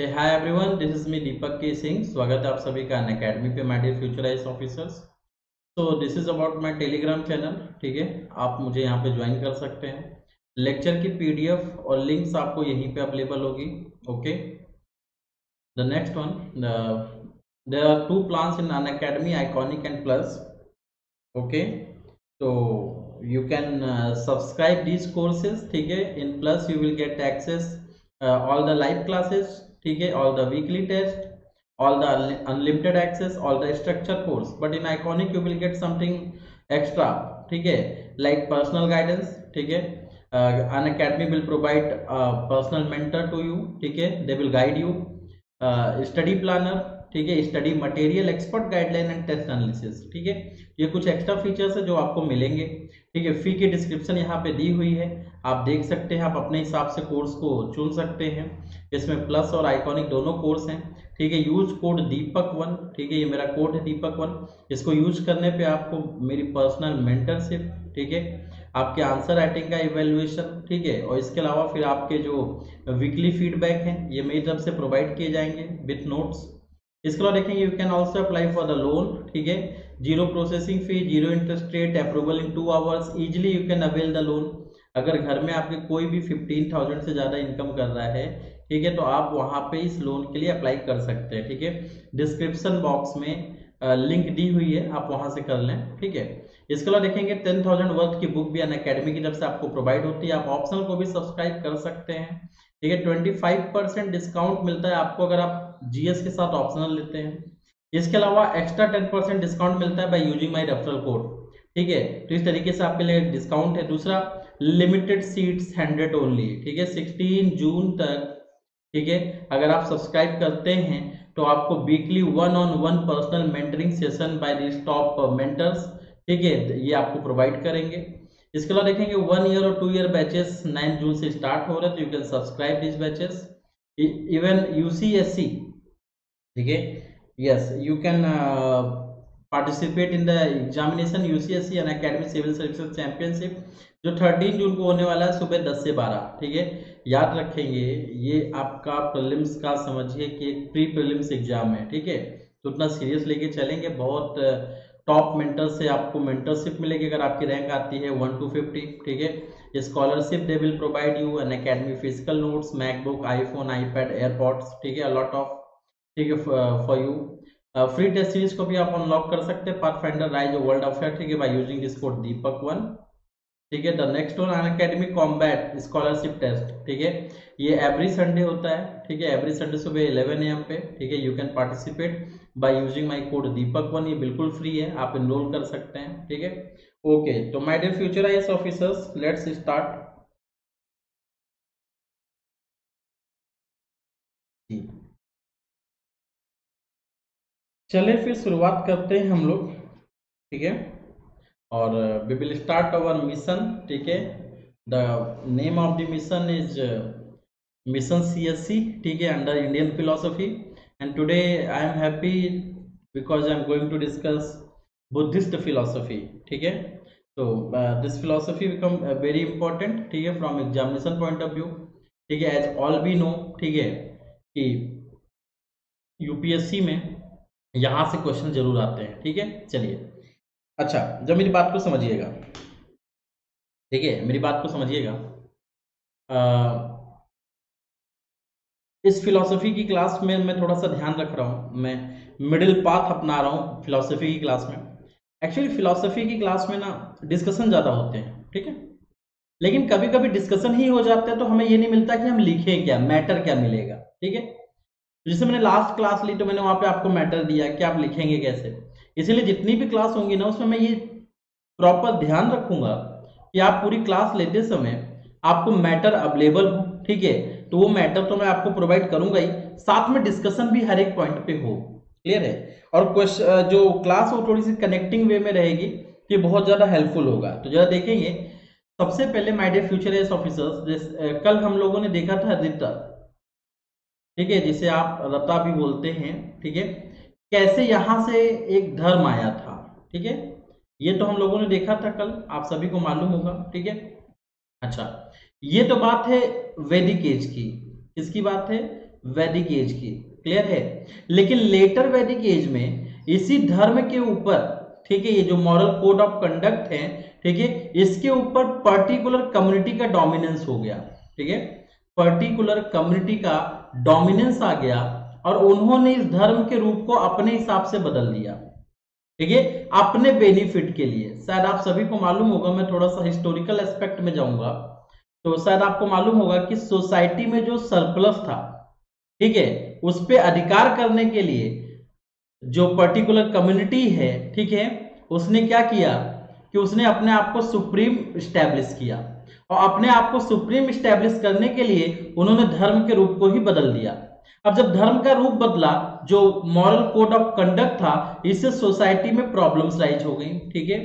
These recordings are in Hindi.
Hi everyone, this is me Deepak के सिंह। स्वागत है आप सभी का अन अकेडमी पे my dear future IAS officers. So this is about my Telegram channel, ठीक है। आप मुझे यहाँ पे ज्वाइन कर सकते हैं। लेक्चर की पीडीएफ और लिंक्स आपको यहीं पे अवेलेबल होगी। Okay, the next one, there are two plans in Unacademy, iconic and plus. Okay, तो you can subscribe these courses, ठीक है। In plus you will get access all the live classes, ठीक है, all the weekly test, all the unlimited access, all the structure course. But in iconic you will get something extra, ठीक है, लाइक पर्सनल गाइडेंस, ठीक है। Unacademy will provide personal mentor to you, ठीक है, they will guide you, study planner, ठीक है, study material, expert guideline and test analysis, ठीक है। ये कुछ एक्स्ट्रा फीचर्स है जो आपको मिलेंगे, ठीक है। फी की डिस्क्रिप्शन यहाँ पे दी हुई है, आप देख सकते हैं, आप अपने हिसाब से कोर्स को चुन सकते हैं। इसमें प्लस और आइकॉनिक दोनों कोर्स हैं, ठीक है। यूज कोड दीपक1, ठीक है, ये मेरा कोड है दीपक1। इसको यूज करने पे आपको मेरी पर्सनल मेंटरशिप, ठीक है, आपके आंसर राइटिंग का इवेल्युएशन, ठीक है, और इसके अलावा फिर आपके जो वीकली फीडबैक हैं ये मेरी तरफ से प्रोवाइड किए जाएंगे विथ नोट्स। इसके अलावा देखेंगे you can also apply for the loan, ठीक है, zero processing fee, zero interest rate, approval in 2 hours, easily you can avail the loan. अगर घर में आपके कोई भी 15,000 से ज़्यादा इनकम कर रहा है, ठीक है, तो आप वहाँ पे इस लोन के लिए अप्लाई कर सकते हैं, ठीक है। डिस्क्रिप्शन बॉक्स में लिंक दी हुई है, आप वहाँ से कर लें, ठीक है। इसके अलावा देखेंगे 10,000 वर्थ की बुक भी अन अकेडमी की तरफ से आपको प्रोवाइड होती है, आप ऑप्शनल को भी सब्सक्राइब कर सकते हैं, ठीक है। 25% डिस्काउंट मिलता है आपको अगर आप GS के साथ ऑप्शनल लेते हैं। इसके अलावा एक्स्ट्रा 10% डिस्काउंट मिलता है by using my referral code, ठीक है, तो इस तरीके से आपके लिए डिस्काउंट है। दूसरा, लिमिटेड सीट्स 100 ओनली, ठीक है, 16 जून तक, ठीक है। अगर आप सब्सक्राइब करते हैं तो आपको weekly 1-on-1 personal mentoring session by this top mentors, ठीक है, ये आपको प्रोवाइड करेंगे। इसके अलावा देखेंगे 1 ईयर और 2 ईयर बैचेस 9 जून से स्टार्ट हो रहे हैं, तो you can subscribe this batches. Even UCSC, ठीक है, yes you can participate in the examination UCSC Unacademy civil services championship, जो 13 जून को होने वाला है सुबह 10 से 12, ठीक है। याद रखेंगे ये आपका प्रीलिम्स का, समझिए कि एक प्री प्रीलिम्स एग्जाम है, ठीक है, तो उतना सीरियस लेके चलेंगे। बहुत टॉप मेंटर से आपको मेंटरशिप मिलेगी अगर आपकी रैंक आती है 1 to 50, ठीक है। Scholarship they will provide you Unacademy, physical notes, MacBook, iPhone, iPad, AirPods, ठीक है, अलॉट ऑफ, ठीक है, for you. Free test series को भी आप अनलॉक कर सकते हैं, पाथफाइंडर, राइज वर्ल्ड अफेयर, ठीक है, बाय यूजिंग दिस कोड दीपक1, ठीक है। The next one, Unacademy combat scholarship test, ठीक है, ये एवरी संडे होता है, ठीक है, एवरी संडे सुबह 11 AM पे, ठीक है। You can participate by using my code दीपक1, ये बिल्कुल फ्री है, आप इनरोल कर सकते हैं, ठीक है। ओके, तो my dear future IAS officers, let's start. चले फिर शुरुआत करते हैं हम लोग, ठीक है, और we will start our mission, ठीक है। The name of the mission is mission CSC, ठीक है, under Indian philosophy. And today I am happy because I am going to discuss Buddhist philosophy, ठीक है। तो this philosophy become very important, ठीक है, from examination point of view, ठीक है। एज ऑल वी नो, ठीक है, कि UPSC में यहाँ से क्वेश्चन जरूर आते हैं, ठीक है। चलिए, अच्छा, जब मेरी बात को समझिएगा, ठीक है, मेरी बात को समझिएगा। इस फिलॉसफी की क्लास में मैं थोड़ा सा ध्यान रख रहा हूँ, मैं मिडिल पाथ अपना रहा हूँ फिलॉसफी की क्लास में। एक्चुअली फिलॉसफी की क्लास में ना डिस्कशन ज़्यादा होते हैं, ठीक है, लेकिन कभी कभी डिस्कशन ही हो जाते हैं तो हमें ये नहीं मिलता कि हम लिखें क्या, मैटर क्या मिलेगा, ठीक है। जैसे मैंने लास्ट क्लास ली तो मैंने वहाँ पे आपको मैटर दिया कि आप लिखेंगे कैसे, इसीलिए जितनी भी क्लास होंगी ना उसमें मैं ये प्रॉपर ध्यान रखूंगा कि आप पूरी क्लास लेते समय आपको मैटर अवेलेबल हो, ठीक है, तो वो मैटर तो मैं आपको प्रोवाइड करूंगा ही, साथ में डिस्कशन भी हर एक पॉइंट पे हो, क्लियर है। और क्वेश्चन जो क्लास हो थोड़ी सी कनेक्टिंग वे में रहेगी, ये बहुत ज़्यादा हेल्पफुल होगा। तो जरा देखेंगे सबसे पहले my dear future IAS officers, कल हम लोगों ने देखा था रिता, ठीक है, जिसे आप रता भी बोलते हैं, ठीक है, कैसे यहाँ से एक धर्म आया था, ठीक है, ये तो हम लोगों ने देखा था कल, आप सभी को मालूम होगा, ठीक है। अच्छा, ये तो बात है वैदिक एज की, किसकी बात है, वैदिक एज की, क्लियर है। लेकिन लेटर वैदिक एज में इसी धर्म के ऊपर, ठीक है, ये जो मॉरल कोड ऑफ कंडक्ट है, ठीक है, इसके ऊपर पर्टिकुलर कम्युनिटी का डोमिनेंस हो गया, ठीक है, पर्टिकुलर कम्युनिटी का डोमिनेंस आ गया और उन्होंने इस धर्म के रूप को अपने हिसाब से बदल दिया, ठीक है, अपने बेनिफिट के लिए। शायद आप सभी को मालूम होगा, मैं थोड़ा सा हिस्टोरिकल एस्पेक्ट में जाऊंगा तो शायद आपको मालूम होगा कि सोसाइटी में जो सरप्लस था, ठीक है, उस पे अधिकार करने के लिए जो पर्टिकुलर कम्युनिटी है, ठीक है, उसने क्या किया कि उसने अपने आप को सुप्रीम स्टैब्लिश किया और अपने आप को सुप्रीम स्टैब्लिश करने के लिए उन्होंने धर्म के रूप को ही बदल दिया। अब जब धर्म का रूप बदला, जो मॉरल कोड ऑफ कंडक्ट था, इससे सोसाइटी में प्रॉब्लम्स राइज हो गई, ठीक है,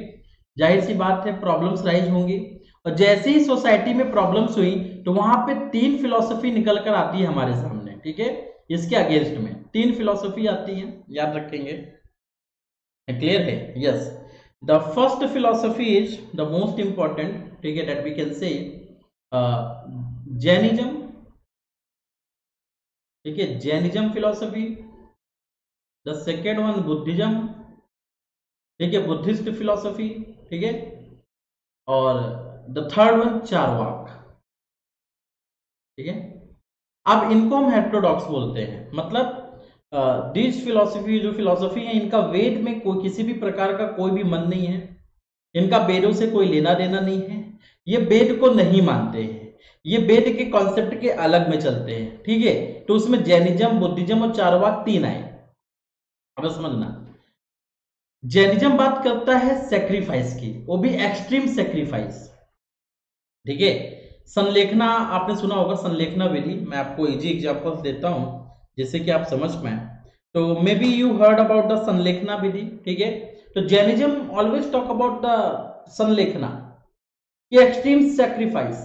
जाहिर सी बात है प्रॉब्लम्स राइज होंगी। और जैसे ही सोसाइटी में प्रॉब्लम्स हुई तो वहां पे तीन फिलॉसफी निकल कर आती है हमारे सामने, ठीक है, इसके अगेंस्ट में तीन फिलॉसफी आती है, याद रखेंगे, क्लियर है। Yes, the first philosophy is the most important, ठीक है, that we can say Jainism, ठीक है, Jainism philosophy. The second one Buddhism, ठीक है, बुद्धिस्ट फिलॉसफी, ठीक है, और द थर्ड वन चारवाक, ठीक है। अब इनको हम हेटेरोडॉक्स बोलते हैं, मतलब दीज फिलॉसफी, जो फिलॉसफी है, इनका वेद में कोई किसी भी प्रकार का कोई भी मन नहीं है, इनका वेदों से कोई लेना देना नहीं है, ये वेद को नहीं मानते हैं, ये वेद के कॉन्सेप्ट के अलग में चलते हैं, ठीक है। तो उसमें जैनिज्म, बुद्धिज्म और चारवाक तीन आए। अब समझना, जैनिज्म बात करता है सैक्रिफाइस की, वो भी एक्सट्रीम सैक्रिफाइस, ठीक है। संलेखना आपने सुना होगा, संलेखना विधि, मैं आपको इजी एग्जांपल्स देता हूं जिससे कि आप समझ पाए। तो may be you heard about the संलेखना vidhi, ठीक है। तो Jainism always talk about the Sallekhana, extreme sacrifice,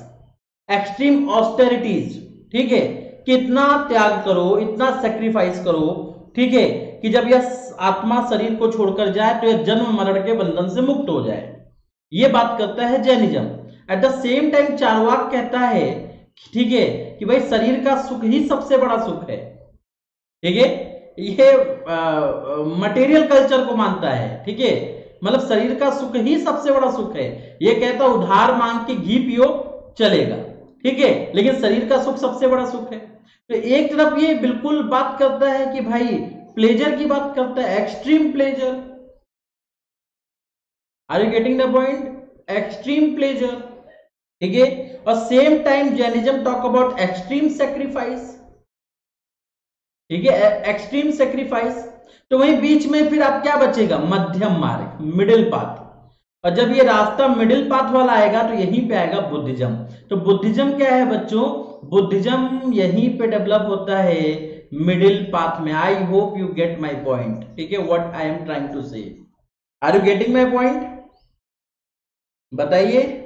extreme austerities, ठीक है, कितना त्याग करो, इतना सैक्रिफाइस करो, ठीक है, कि जब यह आत्मा शरीर को छोड़कर जाए तो यह जन्म मरण के बंधन से मुक्त हो जाए, यह बात करता है Jainism. At the same time Charvaka कहता है, ठीक है, कि भाई शरीर का सुख ही सबसे बड़ा सुख है, ठीक है, यह मटेरियल कल्चर को मानता है, ठीक है, मतलब शरीर का सुख ही सबसे बड़ा सुख है। यह कहता है उधार मांग के घी पियो चलेगा, ठीक है, लेकिन शरीर का सुख सबसे बड़ा सुख है। तो एक तरफ ये बिल्कुल बात करता है कि भाई प्लेजर की बात करता है, extreme pleasure, are you getting the point, extreme pleasure, ठीक है। और same time Jainism talk about extreme sacrifice, ठीक है, एक्सट्रीम सैक्रिफाइस। तो वहीं बीच में फिर आप क्या बचेगा, मध्यम मार्ग, मिडिल पाथ। और जब ये रास्ता मिडिल पाथ वाला आएगा तो यहीं पे आएगा बुद्धिज्म। तो बुद्धिज्म क्या है बच्चों, बुद्धिज्म यहीं पे डेवलप होता है मिडिल पाथ में। I hope you get my point, ठीक है, what I am trying to say, are you getting my point, बताइए।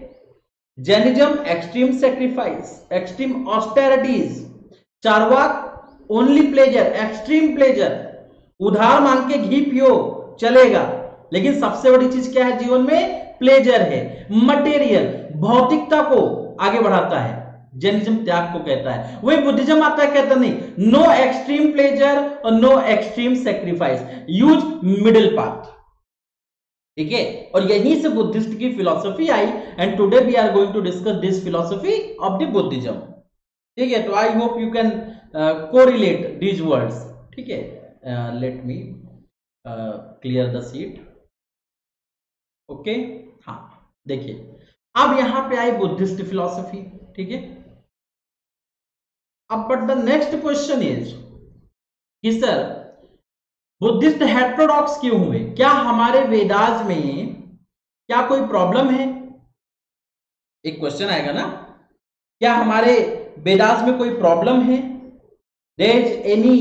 Jainism extreme sacrifice, extreme austerities, Charvaka only pleasure, extreme pleasure, उधार मांग के घी पियो चलेगा, लेकिन सबसे बड़ी चीज क्या है जीवन में, प्लेजर है, मटेरियल, भौतिकता को आगे बढ़ाता है, जैनिज्म त्याग को कहता है। वही बुद्धिज्म आता है, कहता नहीं, नो एक्सट्रीम प्लेजर और no extreme sacrifice, use middle path, ठीक है। और यहीं से बुद्धिस्ट की फिलॉसफी आई and today we are going to discuss this philosophy of the Buddhism, ठीक है। तो I hope you can correlate these words, ठीक है। Let me clear the seat, okay, हाँ, देखिए अब यहां पे आई बुद्धिस्ट फिलॉसफी, ठीक है। अब but the next question is कि सर बुद्धिस्ट हेटरोडॉक्स क्यों हुए, क्या हमारे वेदाज में क्या कोई प्रॉब्लम है, एक क्वेश्चन आएगा ना, क्या हमारे वेदाज में कोई प्रॉब्लम है, देयर इज एनी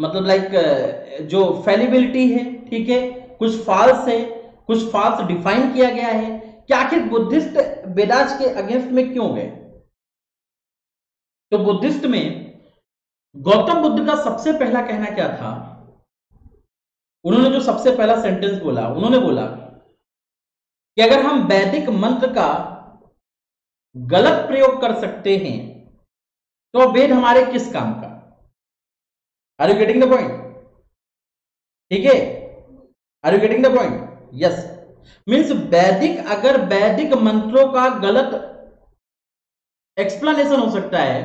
मतलब लाइक जो फैलिबिलिटी है, ठीक है, कुछ फाल्स है, कुछ फाल्स डिफाइन किया गया है, क्या आखिर बुद्धिस्ट वेदाज के अगेंस्ट में क्यों गए। तो बुद्धिस्ट में गौतम बुद्ध का सबसे पहला कहना क्या था, उन्होंने जो सबसे पहला सेंटेंस बोला, उन्होंने बोला कि अगर हम वैदिक मंत्र का गलत प्रयोग कर सकते हैं तो वेद हमारे किस काम का? Are you getting the point? ठीक है, are you getting the point? Yes, means वैदिक, अगर वैदिक मंत्रों का गलत एक्सप्लेनेशन हो सकता है,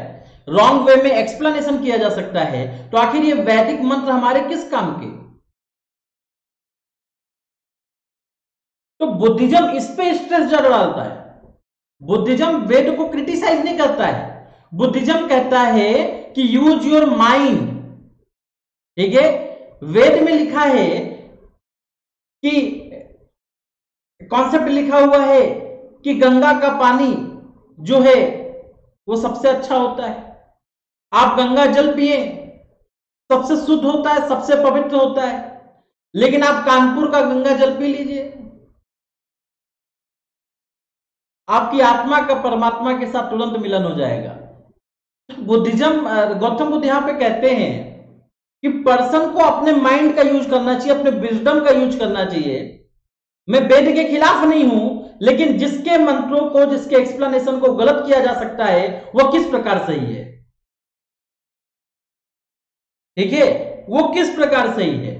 रॉन्ग वे में एक्सप्लेनेशन किया जा सकता है, तो आखिर ये वैदिक मंत्र हमारे किस काम के? तो बुद्धिज्म इस पे स्ट्रेस ज्यादा डालता है। बुद्धिज्म वेद को क्रिटिसाइज नहीं करता है, बुद्धिज्म कहता है कि यूज योर माइंड। ठीक है, वेद में लिखा है कि कॉन्सेप्ट लिखा हुआ है कि गंगा का पानी जो है वो सबसे अच्छा होता है, आप गंगा जल पिए, सबसे शुद्ध होता है, सबसे पवित्र होता है, लेकिन आप कानपुर का गंगा जल पी लीजिए, आपकी आत्मा का परमात्मा के साथ तुरंत मिलन हो जाएगा। बुद्धिज्म, गौतम बुद्ध यहां पे कहते हैं कि पर्सन को अपने माइंड का यूज करना चाहिए, अपने विजडम का यूज करना चाहिए। मैं वेद के खिलाफ नहीं हूं, लेकिन जिसके मंत्रों को, जिसके एक्सप्लेनेशन को गलत किया जा सकता है वह किस प्रकार सही है। ठीक है, वो किस प्रकार सही है।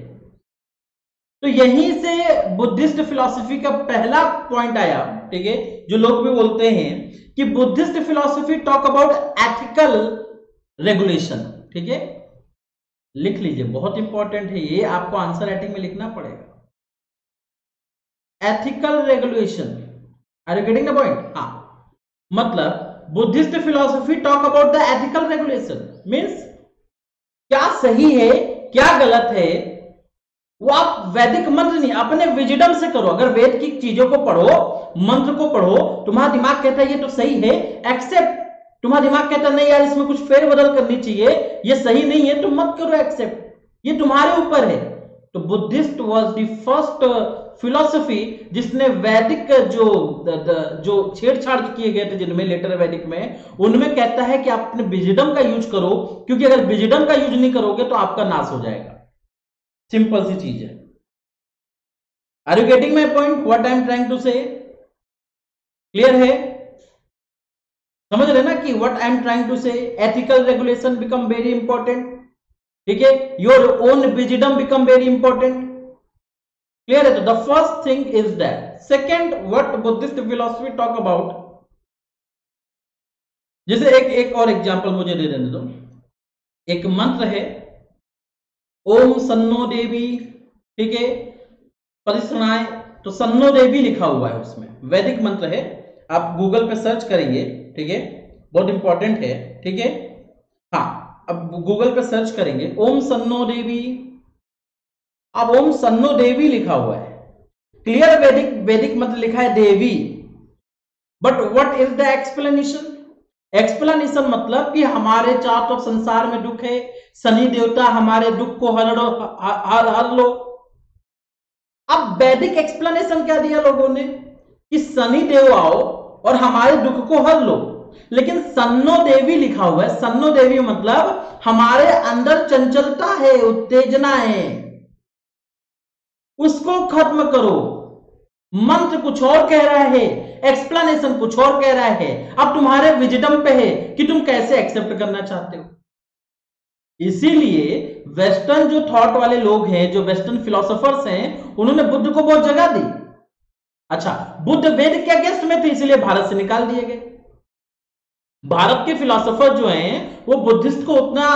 तो यहीं से बुद्धिस्ट फिलॉसफी का पहला पॉइंट आया। ठीक है, जो लोग भी बोलते हैं कि Buddhist philosophy talk about ethical regulation. ठीक है, लिख लीजिए, बहुत इंपॉर्टेंट है ये, आपको आंसर राइटिंग में लिखना पड़ेगा। Ethical regulation, are you getting the point? हाँ, मतलब Buddhist philosophy talk about the ethical regulation, means क्या सही है क्या गलत है वो आप वैदिक मंत्र नहीं, अपने विजडम से करो। अगर वेद की चीजों को पढ़ो, मंत्र को पढ़ो, तुम्हारा दिमाग कहता है ये तो सही है, एक्सेप्ट। तुम्हारा दिमाग कहता है नहीं यार, इसमें कुछ फेरबदल करनी चाहिए, ये सही नहीं है, तो मत करो एक्सेप्ट, ये तुम्हारे ऊपर है। तो Buddhist was the first philosophy जिसने वैदिक जो छेड़छाड़ किए गए थे, जिनमें लेटर वैदिक में, उनमें कहता है कि आप अपने विजडम का यूज करो, क्योंकि अगर विजडम का यूज नहीं करोगे तो आपका नाश हो जाएगा। सिंपल सी चीज है। Are you getting my point, what I am trying to say? Clear है, समझ रहे ना कि what I am trying to say? Ethical regulation become very important. ठीक है, your own wisdom become very important. Clear है? तो the first thing is that. Second, what Buddhist philosophy talk about, जैसे एक और एग्जाम्पल मुझे दे देने दो। एक मंत्र है ओम सन्नो देवी, ठीक है, परिसनाय, तो सन्नो देवी लिखा हुआ है उसमें, वैदिक मंत्र है, आप गूगल पे सर्च करेंगे। ठीक है, बहुत इंपॉर्टेंट है। ठीक है, हाँ, अब गूगल पे सर्च करेंगे ओम सन्नो देवी, अब ओम सन्नो देवी लिखा हुआ है, क्लियर, वैदिक मंत्र लिखा है देवी, but what is the explanation? Explanation मतलब कि हमारे चारों तरफ संसार में दुख है, शनि देवता हमारे दुख को हर लो। अब वैदिक एक्सप्लेनेशन क्या दिया लोगों ने कि शनि देव आओ और हमारे दुख को हर लो, लेकिन सन्नो देवी लिखा हुआ है। सन्नो देवी मतलब हमारे अंदर चंचलता है, उत्तेजना है, उसको खत्म करो। मंत्र कुछ और कह रहा है, एक्सप्लेनेशन कुछ और कह रहा है, अब तुम्हारे विजडम पे है कि तुम कैसे एक्सेप्ट करना चाहते हो। इसीलिए वेस्टर्न जो थॉट वाले लोग हैं, जो वेस्टर्न फिलोसोफर्स हैं, उन्होंने बुद्ध को बहुत जगह दी। अच्छा, बुद्ध वेद के अगेंस्ट में थे, इसीलिए भारत से निकाल दिए गए। भारत के फिलोसोफर जो हैं वो बुद्धिस्ट को उतना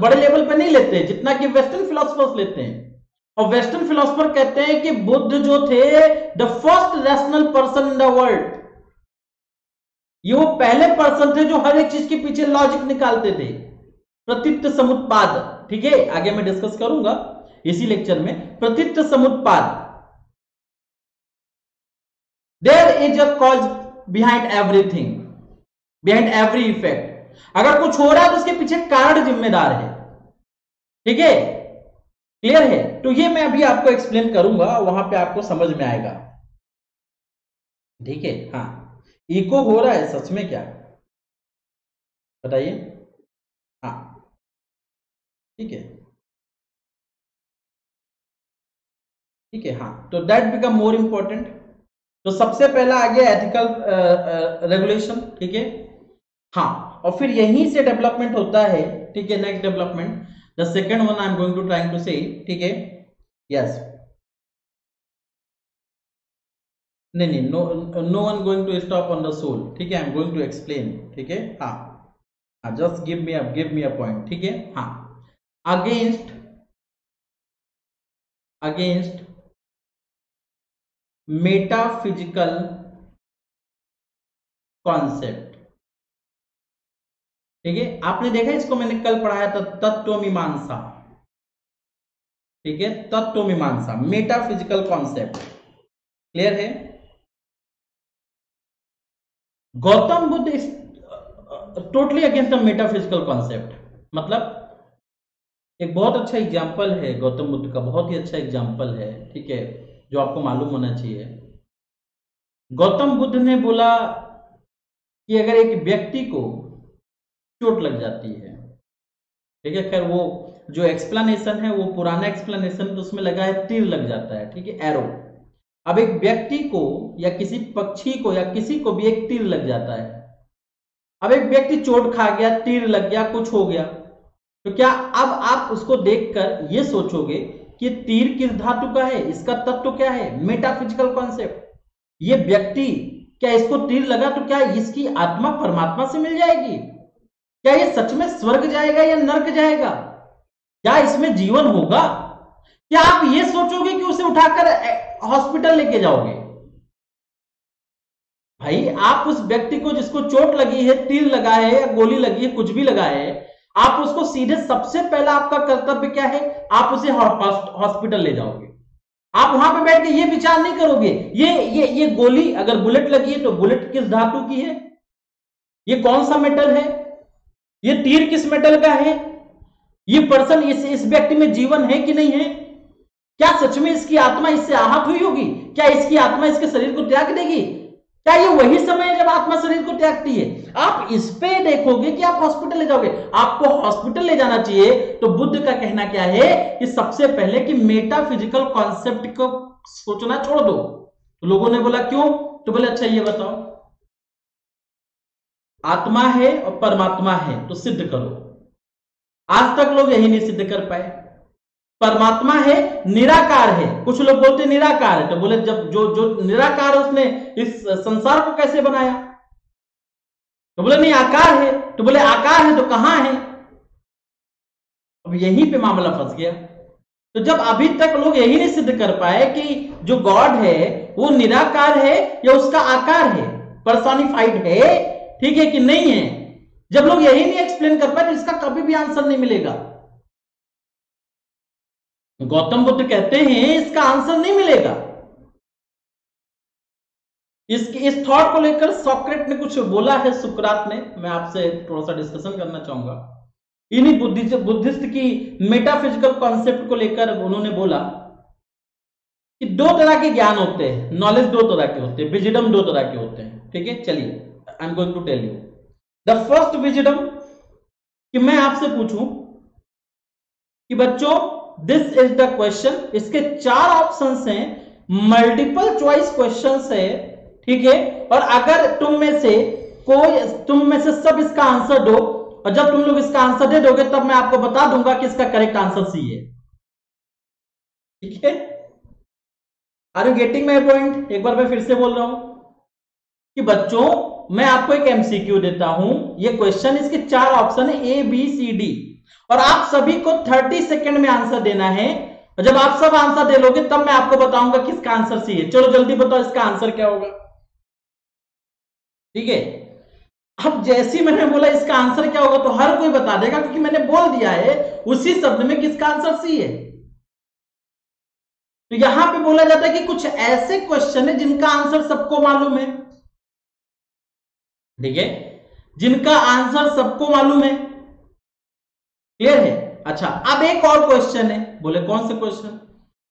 बड़े लेवल पर नहीं लेते जितना कि वेस्टर्न फिलोसोफर्स लेते हैं। और वेस्टर्न फिलोसफर कहते हैं कि बुद्ध जो थे the first rational person in the world, ये वो पहले पर्सन थे जो हर एक चीज के पीछे लॉजिक निकालते थे, प्रतीत्य समुत्पाद। ठीक है, आगे मैं डिस्कस करूंगा इसी लेक्चर में Pratitya Samutpada. There is a cause behind everything, behind every effect. अगर कुछ हो रहा है तो उसके पीछे कारण जिम्मेदार है। ठीक है, क्लियर है? तो ये मैं अभी आपको एक्सप्लेन करूंगा, वहां पे आपको समझ में आएगा। ठीक है, हाँ, इको हो रहा है सच में, क्या बताइए? हाँ, ठीक है, ठीक है, हाँ, तो दैट बिकम मोर इंपॉर्टेंट। तो सबसे पहला आ गया एथिकल रेगुलेशन। ठीक है, हाँ, और फिर यहीं से डेवलपमेंट होता है, ठीक है। Next development the second one I am going to trying to say, ठीक है, यस, नहीं, no one going to stop on the soul, ठीक है, I am going to explain, ठीक है, हाँ, just give me a point, ठीक है, हाँ। अगेंस्ट मेटाफिजिकल कॉन्सेप्ट, ठीक है, आपने देखा इसको मैंने कल पढ़ाया था, तत्वमीमांसा, ठीक है, तत्वमीमांसा, मेटाफिजिकल कॉन्सेप्ट, क्लियर है। Gautam Buddha totally against the metaphysical concept, मतलब एक बहुत अच्छा एग्जाम्पल है गौतम बुद्ध का, बहुत ही अच्छा एग्जाम्पल है, ठीक है, जो आपको मालूम होना चाहिए। गौतम बुद्ध ने बोला कि अगर एक व्यक्ति को चोट लग जाती है, ठीक है, खैर वो जो एक्सप्लेनेशन है वो पुराना एक्सप्लेनेशन, तो उसमें लगा है तीर लग जाता है, ठीक है, एरो। अब एक व्यक्ति को या किसी पक्षी को या किसी को भी एक तीर लग जाता है। अब एक व्यक्ति चोट खा गया, तीर लग गया, कुछ हो गया, तो क्या अब आप उसको देखकर ये सोचोगे कि तीर किस धातु का है, इसका तत्व क्या है? Metaphysical concept. ये व्यक्ति, क्या इसको तीर लगा तो क्या इसकी आत्मा परमात्मा से मिल जाएगी? क्या ये सच में स्वर्ग जाएगा या नर्क जाएगा? क्या इसमें जीवन होगा? क्या आप ये सोचोगे कि उसे उठाकर हॉस्पिटल लेके जाओगे? भाई आप उस व्यक्ति को जिसको चोट लगी है, तीर लगा है या गोली लगी है, कुछ भी लगा है, आप उसको सीधे, सबसे पहला आपका कर्तव्य क्या है, आप उसे हॉस्पिटल ले जाओगे। आप वहां पे बैठ के ये विचार नहीं करोगे ये गोली, अगर बुलेट लगी है तो बुलेट किस धातु की है, ये कौन सा मेटल है, ये तीर किस मेटल का है, ये पर्सन, इस व्यक्ति में जीवन है कि नहीं है, क्या सच में इसकी आत्मा इससे आहत हुई होगी, क्या इसकी आत्मा इसके शरीर को त्याग देगी, क्या ये वही समय है जब आत्मा शरीर को त्यागती है? आप इस पे देखोगे कि आप हॉस्पिटल ले जाओगे। आपको हॉस्पिटल ले जाना चाहिए। तो बुद्ध का कहना क्या है कि सबसे पहले कि मेटाफिजिकल कॉन्सेप्ट को सोचना छोड़ दो। तो लोगों ने बोला क्यों? तो बोले अच्छा ये बताओ, आत्मा है और परमात्मा है तो सिद्ध करो। आज तक लोग यही नहीं सिद्ध कर पाए। परमात्मा है, निराकार है, कुछ लोग बोलते निराकार है, तो बोले जब जो निराकार है उसने इस संसार को कैसे बनाया? तो बोले नहीं आकार है, तो बोले आकार है तो कहां है? अब यहीं पे मामला फंस गया। तो जब अभी तक लोग यही नहीं सिद्ध कर पाए कि जो गॉड है वो निराकार है या उसका आकार है, पर्सोनिफाइड है, ठीक है कि नहीं है, जब लोग यही नहीं एक्सप्लेन कर पाए तो इसका कभी भी आंसर नहीं मिलेगा। गौतम बुद्ध कहते हैं इसका आंसर नहीं मिलेगा। इस थॉट को लेकर सोक्रेट ने कुछ बोला है, सुकरात ने, मैं आपसे थोड़ा सा डिस्कशन करना चाहूंगा। इन्हीं बुद्धिस्ट की मेटाफिजिकल कॉन्सेप्ट को लेकर उन्होंने बोला कि दो तरह के ज्ञान होते हैं, नॉलेज दो तरह के होते हैं, विजडम दो तरह के होते हैं, ठीक है। चलिए I am going to tell you the first wisdom, कि मैं आपसे पूछूं कि बच्चों दिस इज द क्वेश्चन, इसके चार ऑप्शंस हैं, मल्टीपल चॉइस क्वेश्चंस है, ठीक है, और अगर तुम में से सब इसका आंसर दो और जब तुम लोग इसका आंसर दे दोगे तब मैं आपको बता दूंगा कि इसका करेक्ट आंसर सी है, ठीक है। Are you getting my point? एक बार मैं फिर से बोल रहा हूं कि बच्चों मैं आपको एक एमसीक्यू देता हूं, ये क्वेश्चन, इसके चार ऑप्शन है ABCD और आप सभी को 30 सेकंड में आंसर देना है, और जब आप सब आंसर दे लोगे तब मैं आपको बताऊंगा किसका आंसर सी है। चलो जल्दी बताओ इसका आंसर क्या होगा, ठीक है। अब जैसे ही मैंने बोला इसका आंसर क्या होगा तो हर कोई बता देगा क्योंकि मैंने बोल दिया है उसी शब्द में किसका आंसर सी है। तो यहां पे बोला जाता है कि कुछ ऐसे क्वेश्चन है जिनका आंसर सबको मालूम है, ठीक है, जिनका आंसर सबको मालूम है, क्लियर है। अच्छा अब एक और क्वेश्चन है, बोले कौन से क्वेश्चन?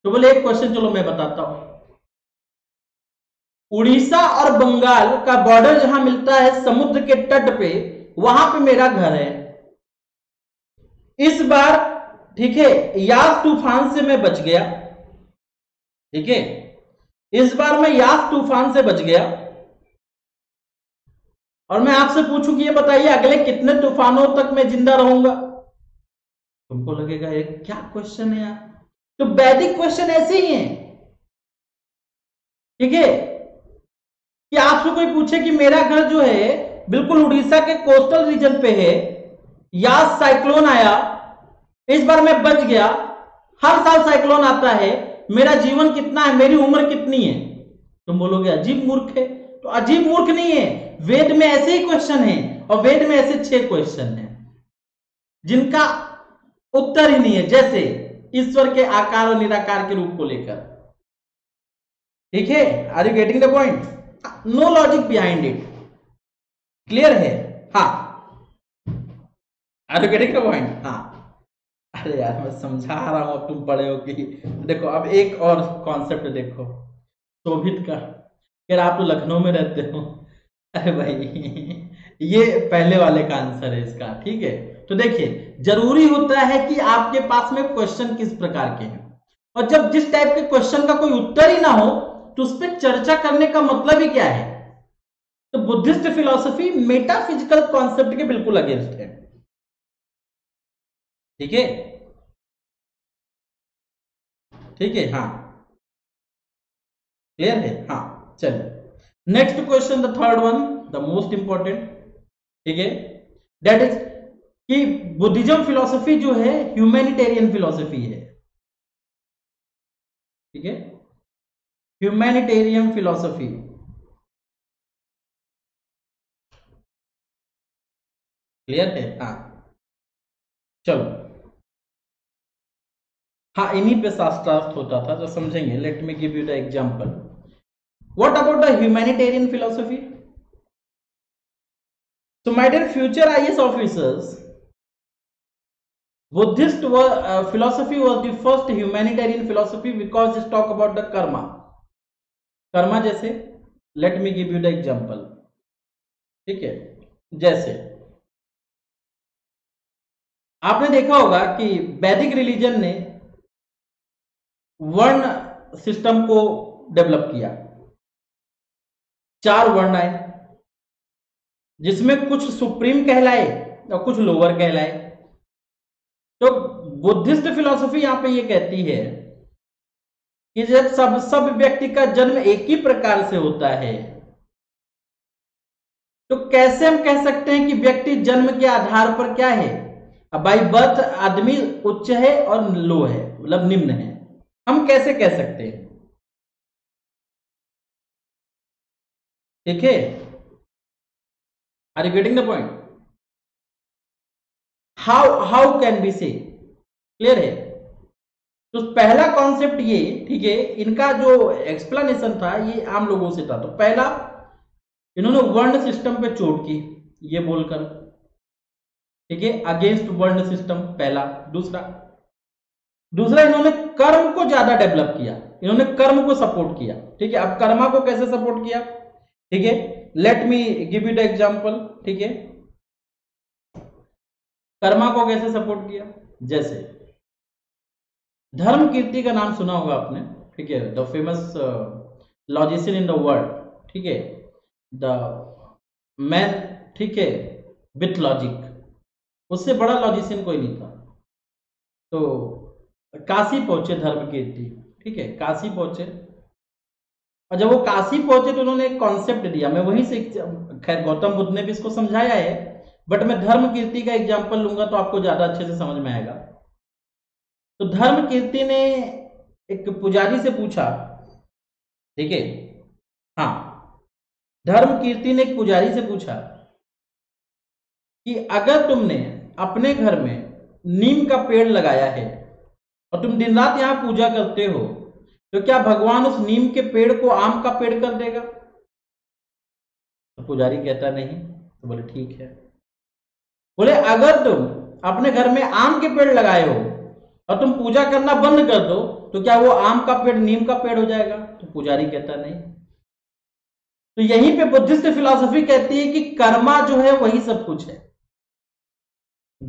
तो बोले एक क्वेश्चन चलो मैं बताता हूं, उड़ीसा और बंगाल का बॉर्डर जहां मिलता है समुद्र के तट पे, वहां पे मेरा घर है। इस बार, ठीक है, यास तूफान से मैं बच गया, ठीक है, इस बार मैं यास तूफान से बच गया, और मैं आपसे पूछूं कि ये बताइए अगले कितने तूफानों तक मैं जिंदा रहूंगा, तुमको लगेगा ये क्या क्वेश्चन है यार। तो वैदिक क्वेश्चन ऐसे ही हैं, ठीक है, कि आपसे कोई पूछे कि मेरा घर जो है बिल्कुल उड़ीसा के कोस्टल रीजन पे है, या साइक्लोन आया, इस बार मैं बच गया, हर साल साइक्लोन आता है, मेरा जीवन कितना है, मेरी उम्र कितनी है, तुम बोलोगे अजीब मूर्ख है। तो अजीब मूर्ख नहीं है, वेद में ऐसे ही क्वेश्चन है, और वेद में ऐसे 6 क्वेश्चन हैं जिनका उत्तर ही नहीं है, जैसे ईश्वर के आकार और निराकार के रूप को लेकर, ठीक है, are you getting the point, no logic behind it, clear है, हाँ, are you getting the point, हाँ। अरे यार मैं समझा रहा हूं, अब तुम पढ़े हो कि देखो, अब एक और कॉन्सेप्ट देखो शोभित का, अगर आप तो लखनऊ में रहते हो, अरे भाई ये पहले वाले का आंसर है इसका, ठीक है। तो देखिए, जरूरी होता है कि आपके पास में क्वेश्चन किस प्रकार के हैं, और जब जिस टाइप के क्वेश्चन का कोई उत्तर ही ना हो तो उस पर चर्चा करने का मतलब ही क्या है। तो बुद्धिस्ट फिलोसफी मेटाफिजिकल कॉन्सेप्ट के बिल्कुल अगेंस्ट है, ठीक है, ठीक है, हाँ, क्लियर है, हाँ। चलिए next question, the third one, the most important, ठीक है, दैट इज कि बुद्धिज्म फिलोसफी जो है ह्यूमैनिटेरियन फिलोसफी है, ठीक है, ह्यूमैनिटेरियन फिलोसफी, क्लियर है, हाँ। चलो, हाँ, इन्हीं पे शास्त्रार्थ होता था, तो समझेंगे। Let me give you the example. What about the humanitarian philosophy? So my dear future IAS officers, Buddhist philosophy was the first humanitarian philosophy because it talk about the karma. Karma जैसे, let me give you the example, ठीक है, जैसे आपने देखा होगा कि वैदिक रिलीजन ने वर्ण सिस्टम को डेवलप किया, 4 वर्ण आए जिसमें कुछ सुप्रीम कहलाए और कुछ लोअर कहलाए। तो बुद्धिस्ट फिलोसफी यहां पे ये कहती है कि जब सब व्यक्ति का जन्म एक ही प्रकार से होता है, तो कैसे हम कह सकते हैं कि व्यक्ति जन्म के आधार पर क्या है। अब बाई बर्थ आदमी उच्च है और लो है, मतलब निम्न है, हम कैसे कह सकते हैं, ठीक है, are you getting the point, how can be say, clear है। तो पहला कॉन्सेप्ट ये, ठीक है, इनका जो एक्सप्लेनेशन था ये आम लोगों से था। तो पहला इन्होंने वर्ण सिस्टम पे चोट की ये बोलकर, ठीक है, अगेंस्ट वर्ण सिस्टम पहला। दूसरा इन्होंने कर्म को ज्यादा डेवलप किया, इन्होंने कर्म को सपोर्ट किया, ठीक है। अब कर्मा को कैसे सपोर्ट किया, ठीक है, let me give you the example, ठीक है, कर्मा को कैसे सपोर्ट किया, जैसे धर्म कीर्ति का नाम सुना होगा आपने, ठीक है, the famous logician in the world, ठीक है, द मैन, ठीक है, विथ लॉजिक, उससे बड़ा लॉजिशियन कोई नहीं था। तो काशी पहुंचे धर्म कीर्ति, ठीक है, काशी पहुंचे, और जब वो काशी पहुंचे तो उन्होंने एक कॉन्सेप्ट दिया, मैं वहीं से, खैर गौतम बुद्ध ने भी इसको समझाया है, बट मैं धर्म कीर्ति का एग्जांपल लूंगा तो आपको ज्यादा अच्छे से समझ में आएगा। तो धर्म कीर्ति ने एक पुजारी से पूछा, ठीक है, हाँ, धर्म कीर्ति ने एक पुजारी से पूछा कि अगर तुमने अपने घर में नीम का पेड़ लगाया है और तुम दिन रात यहां पूजा करते हो, तो क्या भगवान उस नीम के पेड़ को आम का पेड़ कर देगा? तो पुजारी कहता नहीं, तो बोले ठीक है, बोले अगर तुम अपने घर में आम के पेड़ लगाए हो और तुम पूजा करना बंद कर दो, तो क्या वो आम का पेड़ नीम का पेड़ हो जाएगा? तो पुजारी कहता नहीं। तो यहीं पे बुद्धिस्ट फिलॉसफी कहती है कि कर्मा जो है वही सब कुछ है।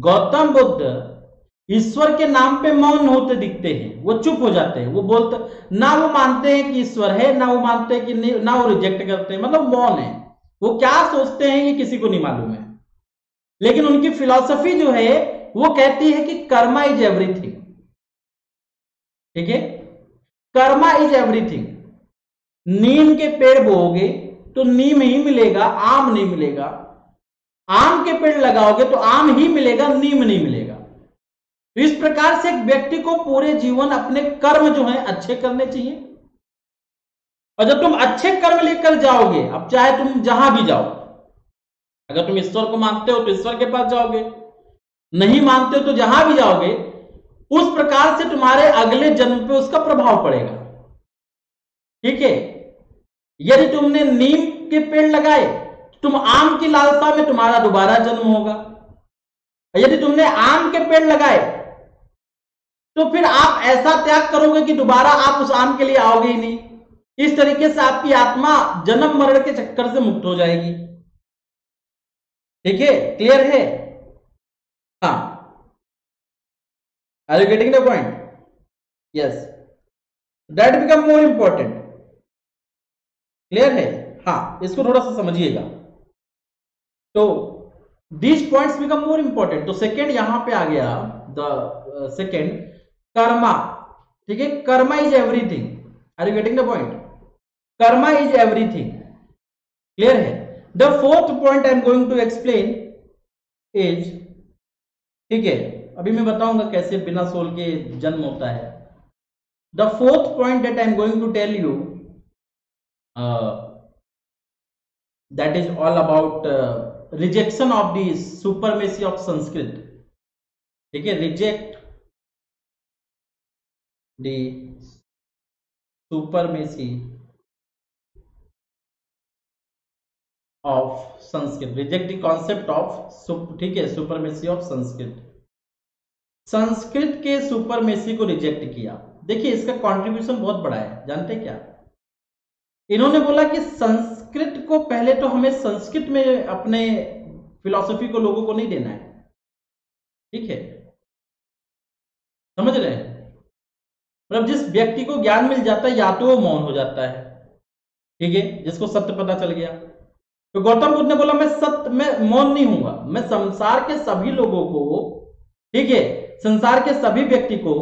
गौतम बुद्ध ईश्वर के नाम पे मौन होते दिखते हैं, वो चुप हो जाते हैं, वो बोलते ना, वो मानते हैं कि ईश्वर है ना, वो मानते हैं कि नहीं, ना वो रिजेक्ट करते हैं, मतलब मौन है, वो क्या सोचते हैं ये किसी को नहीं मालूम है, लेकिन उनकी फिलॉसफी जो है वो कहती है कि कर्मा इज एवरीथिंग। ठीक है, कर्मा इज एवरीथिंग। नीम के पेड़ बोओगे तो नीम ही मिलेगा, आम नहीं मिलेगा। आम के पेड़ लगाओगे तो आम ही मिलेगा, नीम नहीं मिलेगा। तो इस प्रकार से एक व्यक्ति को पूरे जीवन अपने कर्म जो है अच्छे करने चाहिए, और जब तुम अच्छे कर्म लेकर जाओगे, अब चाहे तुम जहां भी जाओ, अगर तुम ईश्वर को मानते हो तो ईश्वर के पास जाओगे, नहीं मानते हो तो जहां भी जाओगे, उस प्रकार से तुम्हारे अगले जन्म पे उसका प्रभाव पड़ेगा। ठीक है, यदि तुमने नीम के पेड़ लगाए तो तुम आम की लालसा में तुम्हारा दोबारा जन्म होगा, यदि तुमने आम के पेड़ लगाए तो फिर आप ऐसा त्याग करोगे कि दोबारा आप उस आम के लिए आओगे ही नहीं। इस तरीके से आपकी आत्मा जन्म मरण के चक्कर से मुक्त हो जाएगी। ठीक है, क्लियर है? हाँ, are you getting the point? Yes, that become more important. Clear है? हाँ, इसको थोड़ा सा समझिएगा तो these points become more important. तो सेकेंड यहां पे आ गया द सेकेंड कर्मा। ठीक है, karma is everything. Are you getting the point? Karma is everything. Clear है? The fourth point I am going to explain is, ठीक है, अभी मैं बताऊंगा कैसे बिना सोल के जन्म होता है। The fourth point that I am going to tell you that is all about rejection of the supremacy of Sanskrit. ठीक है, reject the supremacy of Sanskrit, reject the concept of, ठीक है, सुपरमेसी ऑफ संस्कृत। संस्कृत के सुपरमेसी को रिजेक्ट किया। देखिए, इसका कंट्रीब्यूशन बहुत बड़ा है, जानते क्या? इन्होंने बोला कि संस्कृत को पहले तो हमें संस्कृत में अपने फिलॉसफी को लोगों को नहीं देना है। ठीक है, समझ रहे हैं? मतलब जिस व्यक्ति को ज्ञान मिल जाता है या तो वो मौन हो जाता है। ठीक है, जिसको सत्य पता चल गया। तो गौतम बुद्ध ने बोला मैं सत्य, मैं मौन नहीं हूंगा, मैं संसार के सभी लोगों को, ठीक है, संसार के सभी व्यक्ति को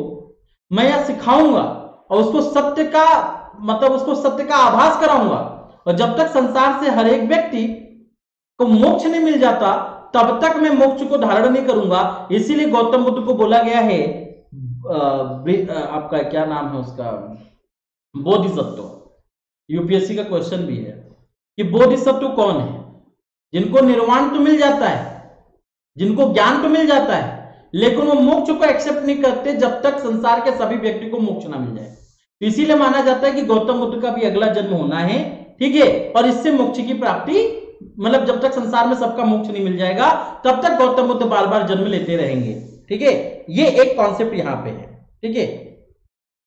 मैं यह सिखाऊंगा और उसको सत्य का, मतलब उसको सत्य का आभास कराऊंगा। और जब तक संसार से हर एक व्यक्ति को मोक्ष नहीं मिल जाता तब तक मैं मोक्ष को धारण नहीं करूंगा। इसीलिए गौतम बुद्ध को बोला गया है आपका क्या नाम है उसका, बोधिसत्व। यूपीएससी का क्वेश्चन भी है कि बोधिसत्व कौन है? जिनको निर्वाण तो मिल जाता है, जिनको ज्ञान तो मिल जाता है, लेकिन वो मोक्ष को एक्सेप्ट नहीं करते जब तक संसार के सभी व्यक्ति को मोक्ष ना मिल जाए। इसीलिए माना जाता है कि गौतम बुद्ध का भी अगला जन्म होना है। ठीक है, और इससे मोक्ष की प्राप्ति, मतलब जब तक संसार में सबका मोक्ष नहीं मिल जाएगा तब तक गौतम बुद्ध बार बार जन्म लेते रहेंगे। ठीक है, ये एक कॉन्सेप्ट यहां पे है। ठीक है,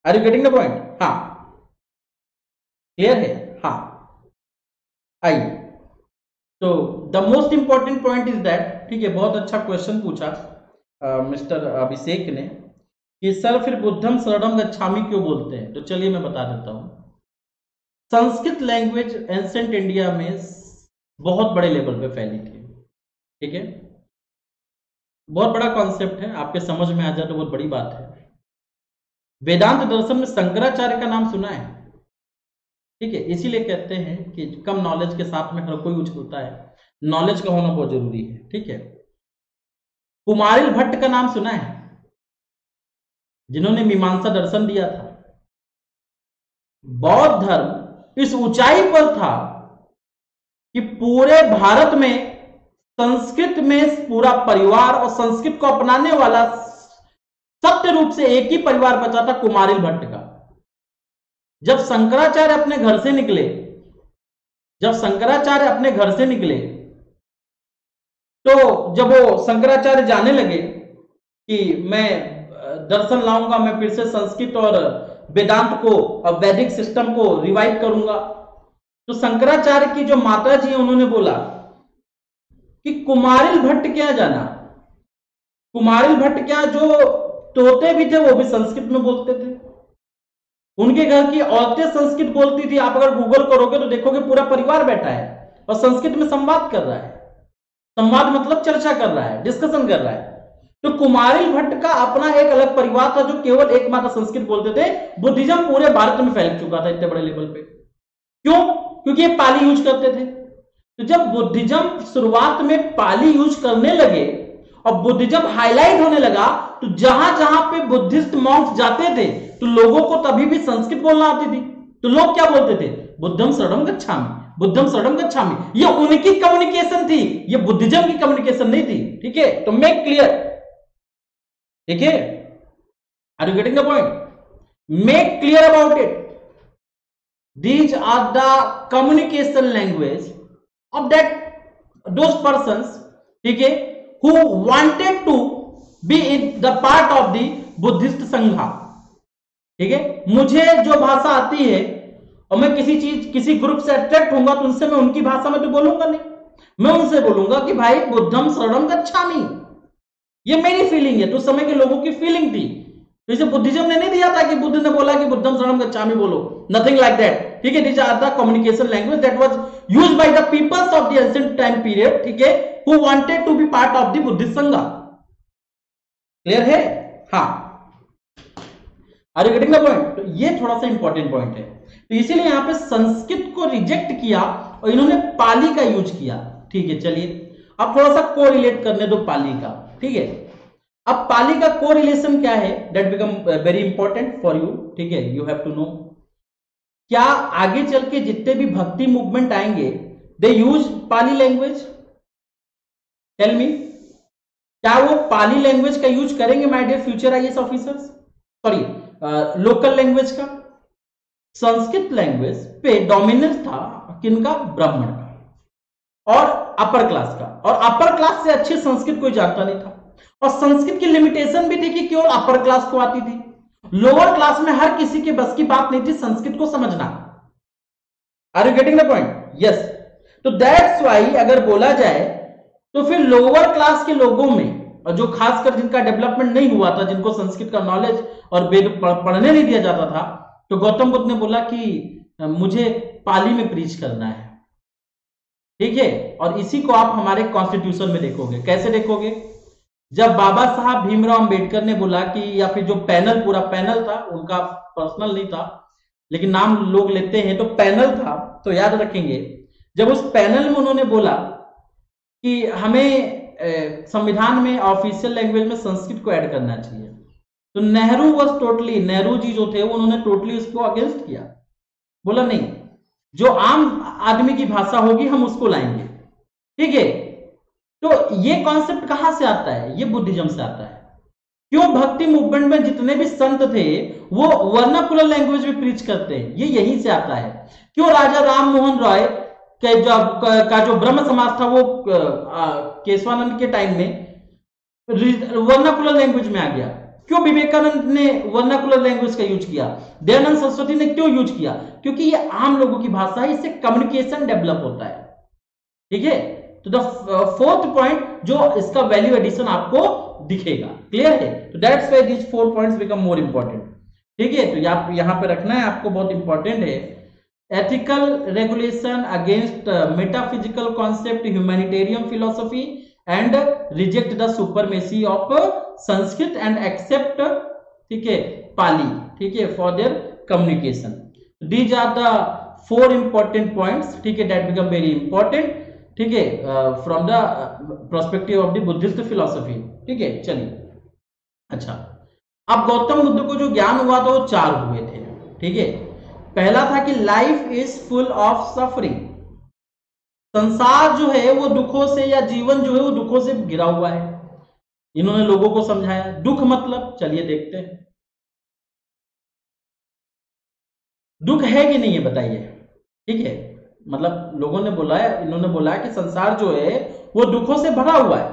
are you getting the point? हाँ, क्लियर है? हाँ, आइए, तो the most important point is that, ठीक है, बहुत अच्छा क्वेश्चन पूछा मिस्टर अभिषेक ने कि सर फिर बुद्धम शरणम गच्छामि क्यों बोलते हैं? तो चलिए मैं बता देता हूं। संस्कृत लैंग्वेज एंसेंट इंडिया में बहुत बड़े लेवल पे फैली थी। ठीक है, बहुत बड़ा कॉन्सेप्ट है, आपके समझ में आ जाए तो बहुत बड़ी बात है। वेदांत दर्शन में शंकराचार्य का नाम सुना है। ठीक है, इसीलिए कहते हैं कि कम नॉलेज के साथ में हर कोई उछलता है, नॉलेज का होना बहुत जरूरी है। ठीक है, कुमारिल भट्ट का नाम सुना है, जिन्होंने मीमांसा दर्शन दिया था। बौद्ध धर्म इस ऊंचाई पर था कि पूरे भारत में संस्कृत में पूरा परिवार, और संस्कृत को अपनाने वाला सत्य रूप से एक ही परिवार बचा था, कुमारिल भट्ट का। जब शंकराचार्य अपने घर से निकले, तो जब वो शंकराचार्य जाने लगे कि मैं दर्शन लाऊंगा, मैं फिर से संस्कृत और वेदांत को और वैदिक सिस्टम को रिवाइव करूंगा, तो शंकराचार्य की जो माता जी है उन्होंने बोला कि कुमारिल भट्ट क्या जाना। कुमारिल भट्ट क्या, जो तोते भी थे वो भी संस्कृत में बोलते थे, उनके घर की औरतें संस्कृत बोलती थी। आप अगर गूगल करोगे तो देखोगे पूरा परिवार बैठा है और संस्कृत में संवाद कर रहा है। संवाद मतलब चर्चा कर रहा है, डिस्कशन कर रहा है। तो कुमारिल भट्ट का अपना एक अलग परिवार था जो केवल एकमात्र संस्कृत बोलते थे। बुद्धिज्म पूरे भारत में फैल चुका था इतने बड़े लेवल पे। क्यों? क्योंकि ये पाली यूज करते थे। तो जब बुद्धिज्म शुरुआत में पाली यूज करने लगे और बुद्धिज्म हाईलाइट होने लगा, तो जहां जहां पे बुद्धिस्ट मॉन्क्स जाते थे तो लोगों को तभी भी संस्कृत बोलना आती थी। तो लोग क्या बोलते थे? बुद्धम शरणम गच्छामि, बुद्धम शरणम गच्छामि। ये उनकी कम्युनिकेशन थी, ये बुद्धिज्म की कम्युनिकेशन नहीं थी। ठीक है, तो मेक क्लियर। ठीक है, are you getting the point? Make clear about it. These are the communication language of that those persons, ठीक है, who wanted to be in the part of the Buddhist Sangha। ठीक है, मुझे जो भाषा आती है और मैं किसी चीज किसी ग्रुप से अट्रैक्ट होऊंगा तो उनसे मैं उनकी भाषा में तो बोलूंगा नहीं, मैं उनसे बोलूंगा कि भाई बुद्धम शरणम गच्छामि। ये मेरी फीलिंग है, तो समय के लोगों की फीलिंग थी। तो इसे बुद्धिज्म ने नहीं दिया था कि बुद्ध ने बोला कि बुद्धम शरणम गच्छामि बोलो, नथिंग लाइक दैट। ठीक है, this are the communication language that was used by the peoples of the ancient time period. ठीक है, who wanted to be part of the Buddhist संघा। क्लियर है? हाँ, are you getting the point? तो ये थोड़ा सा इंपॉर्टेंट पॉइंट है। तो इसीलिए यहाँ पे संस्कृत को रिजेक्ट किया और इन्होंने पाली का यूज किया। ठीक है, चलिए अब थोड़ा सा कोरिलेट करने दो पाली का। ठीक है, अब पाली का कोरिलेशन क्या है, that become very important for you. ठीक है, यू हैव टू नो। क्या आगे चल के जितने भी भक्ति मूवमेंट आएंगे they use Pali language? Tell me, क्या वो पाली लैंग्वेज का यूज करेंगे my dear future IAS officers? Sorry, local language का। संस्कृत लैंग्वेज पे डोमिनेंस था किनका? ब्राह्मण का और अपर क्लास का। और अपर क्लास से अच्छे संस्कृत कोई जानता नहीं था। और संस्कृत की लिमिटेशन भी थी कि केवल अपर क्लास को आती थी, लोअर क्लास में हर किसी के बस की बात नहीं थी संस्कृत को समझना। Are you getting the point? Yes. तो दैट्स व्हाई अगर बोला जाए तो फिर लोअर क्लास के लोगों में, और जो खासकर जिनका डेवलपमेंट नहीं हुआ था, जिनको संस्कृत का नॉलेज और वेद पढ़ने नहीं दिया जाता था, तो गौतम बुद्ध ने बोला कि मुझे पाली में प्रीच करना है। ठीक है, और इसी को आप हमारे कॉन्स्टिट्यूशन में देखोगे। कैसे देखोगे? जब बाबा साहब भीमराव अंबेडकर ने बोला कि, या फिर जो पैनल, पूरा पैनल था, उनका पर्सनल नहीं था लेकिन नाम लोग लेते हैं तो पैनल था, तो याद रखेंगे। जब उस पैनल में उन्होंने बोला कि हमें संविधान में ऑफिशियल लैंग्वेज में संस्कृत को ऐड करना चाहिए, तो नेहरू वाज टोटली, नेहरू जी जो थे उन्होंने टोटली उसको अगेंस्ट किया। बोला नहीं, जो आम आदमी की भाषा होगी हम उसको लाएंगे। ठीक है, तो ये कॉन्सेप्ट कहां से आता है? ये बुद्धिज्म से आता है। क्यों? भक्ति मूवमेंट में जितने भी संत थे वो वर्नाकुलर लैंग्वेज में प्रीच करते हैं, ये यहीं से आता है। क्यों राजा राम मोहन रॉय का जो ब्रह्म समाज था वो केशवानंद के टाइम में वर्नाकुलर लैंग्वेज में आ गया? क्यों विवेकानंद ने वर्नाकुलर लैंग्वेज का यूज किया? दयानंद सरस्वती ने क्यों यूज किया? क्योंकि ये आम लोगों की भाषा है, इससे कम्युनिकेशन डेवलप होता है। ठीक है, तो द फोर्थ पॉइंट जो इसका वैल्यू एडिशन आपको दिखेगा। क्लियर है? तो that's why this four points become more important. ठीक है, तो आप यहाँ पे रखना है, आपको बहुत इंपॉर्टेंट है। Ethical regulation against metaphysical concept, humanitarian philosophy and reject the supremacy of Sanskrit and accept, ठीक है, पाली, ठीक है, for their communication. These are the four important points. ठीक है, दैट बिकम वेरी इंपॉर्टेंट। ठीक है, from the prospective of the Buddhist philosophy. ठीक है, चलिए। अच्छा, अब गौतम बुद्ध को जो ज्ञान हुआ था वो चार हुए थे। ठीक है, पहला था कि life is full of suffering, संसार जो है वो दुखों से, या जीवन जो है वो दुखों से घिरा हुआ है। इन्होंने लोगों को समझाया दुख मतलब, चलिए देखते हैं दुख है कि नहीं है, बताइए। ठीक है, मतलब लोगों ने बोला, इन्होंने बोला कि संसार जो है वो दुखों से भरा हुआ है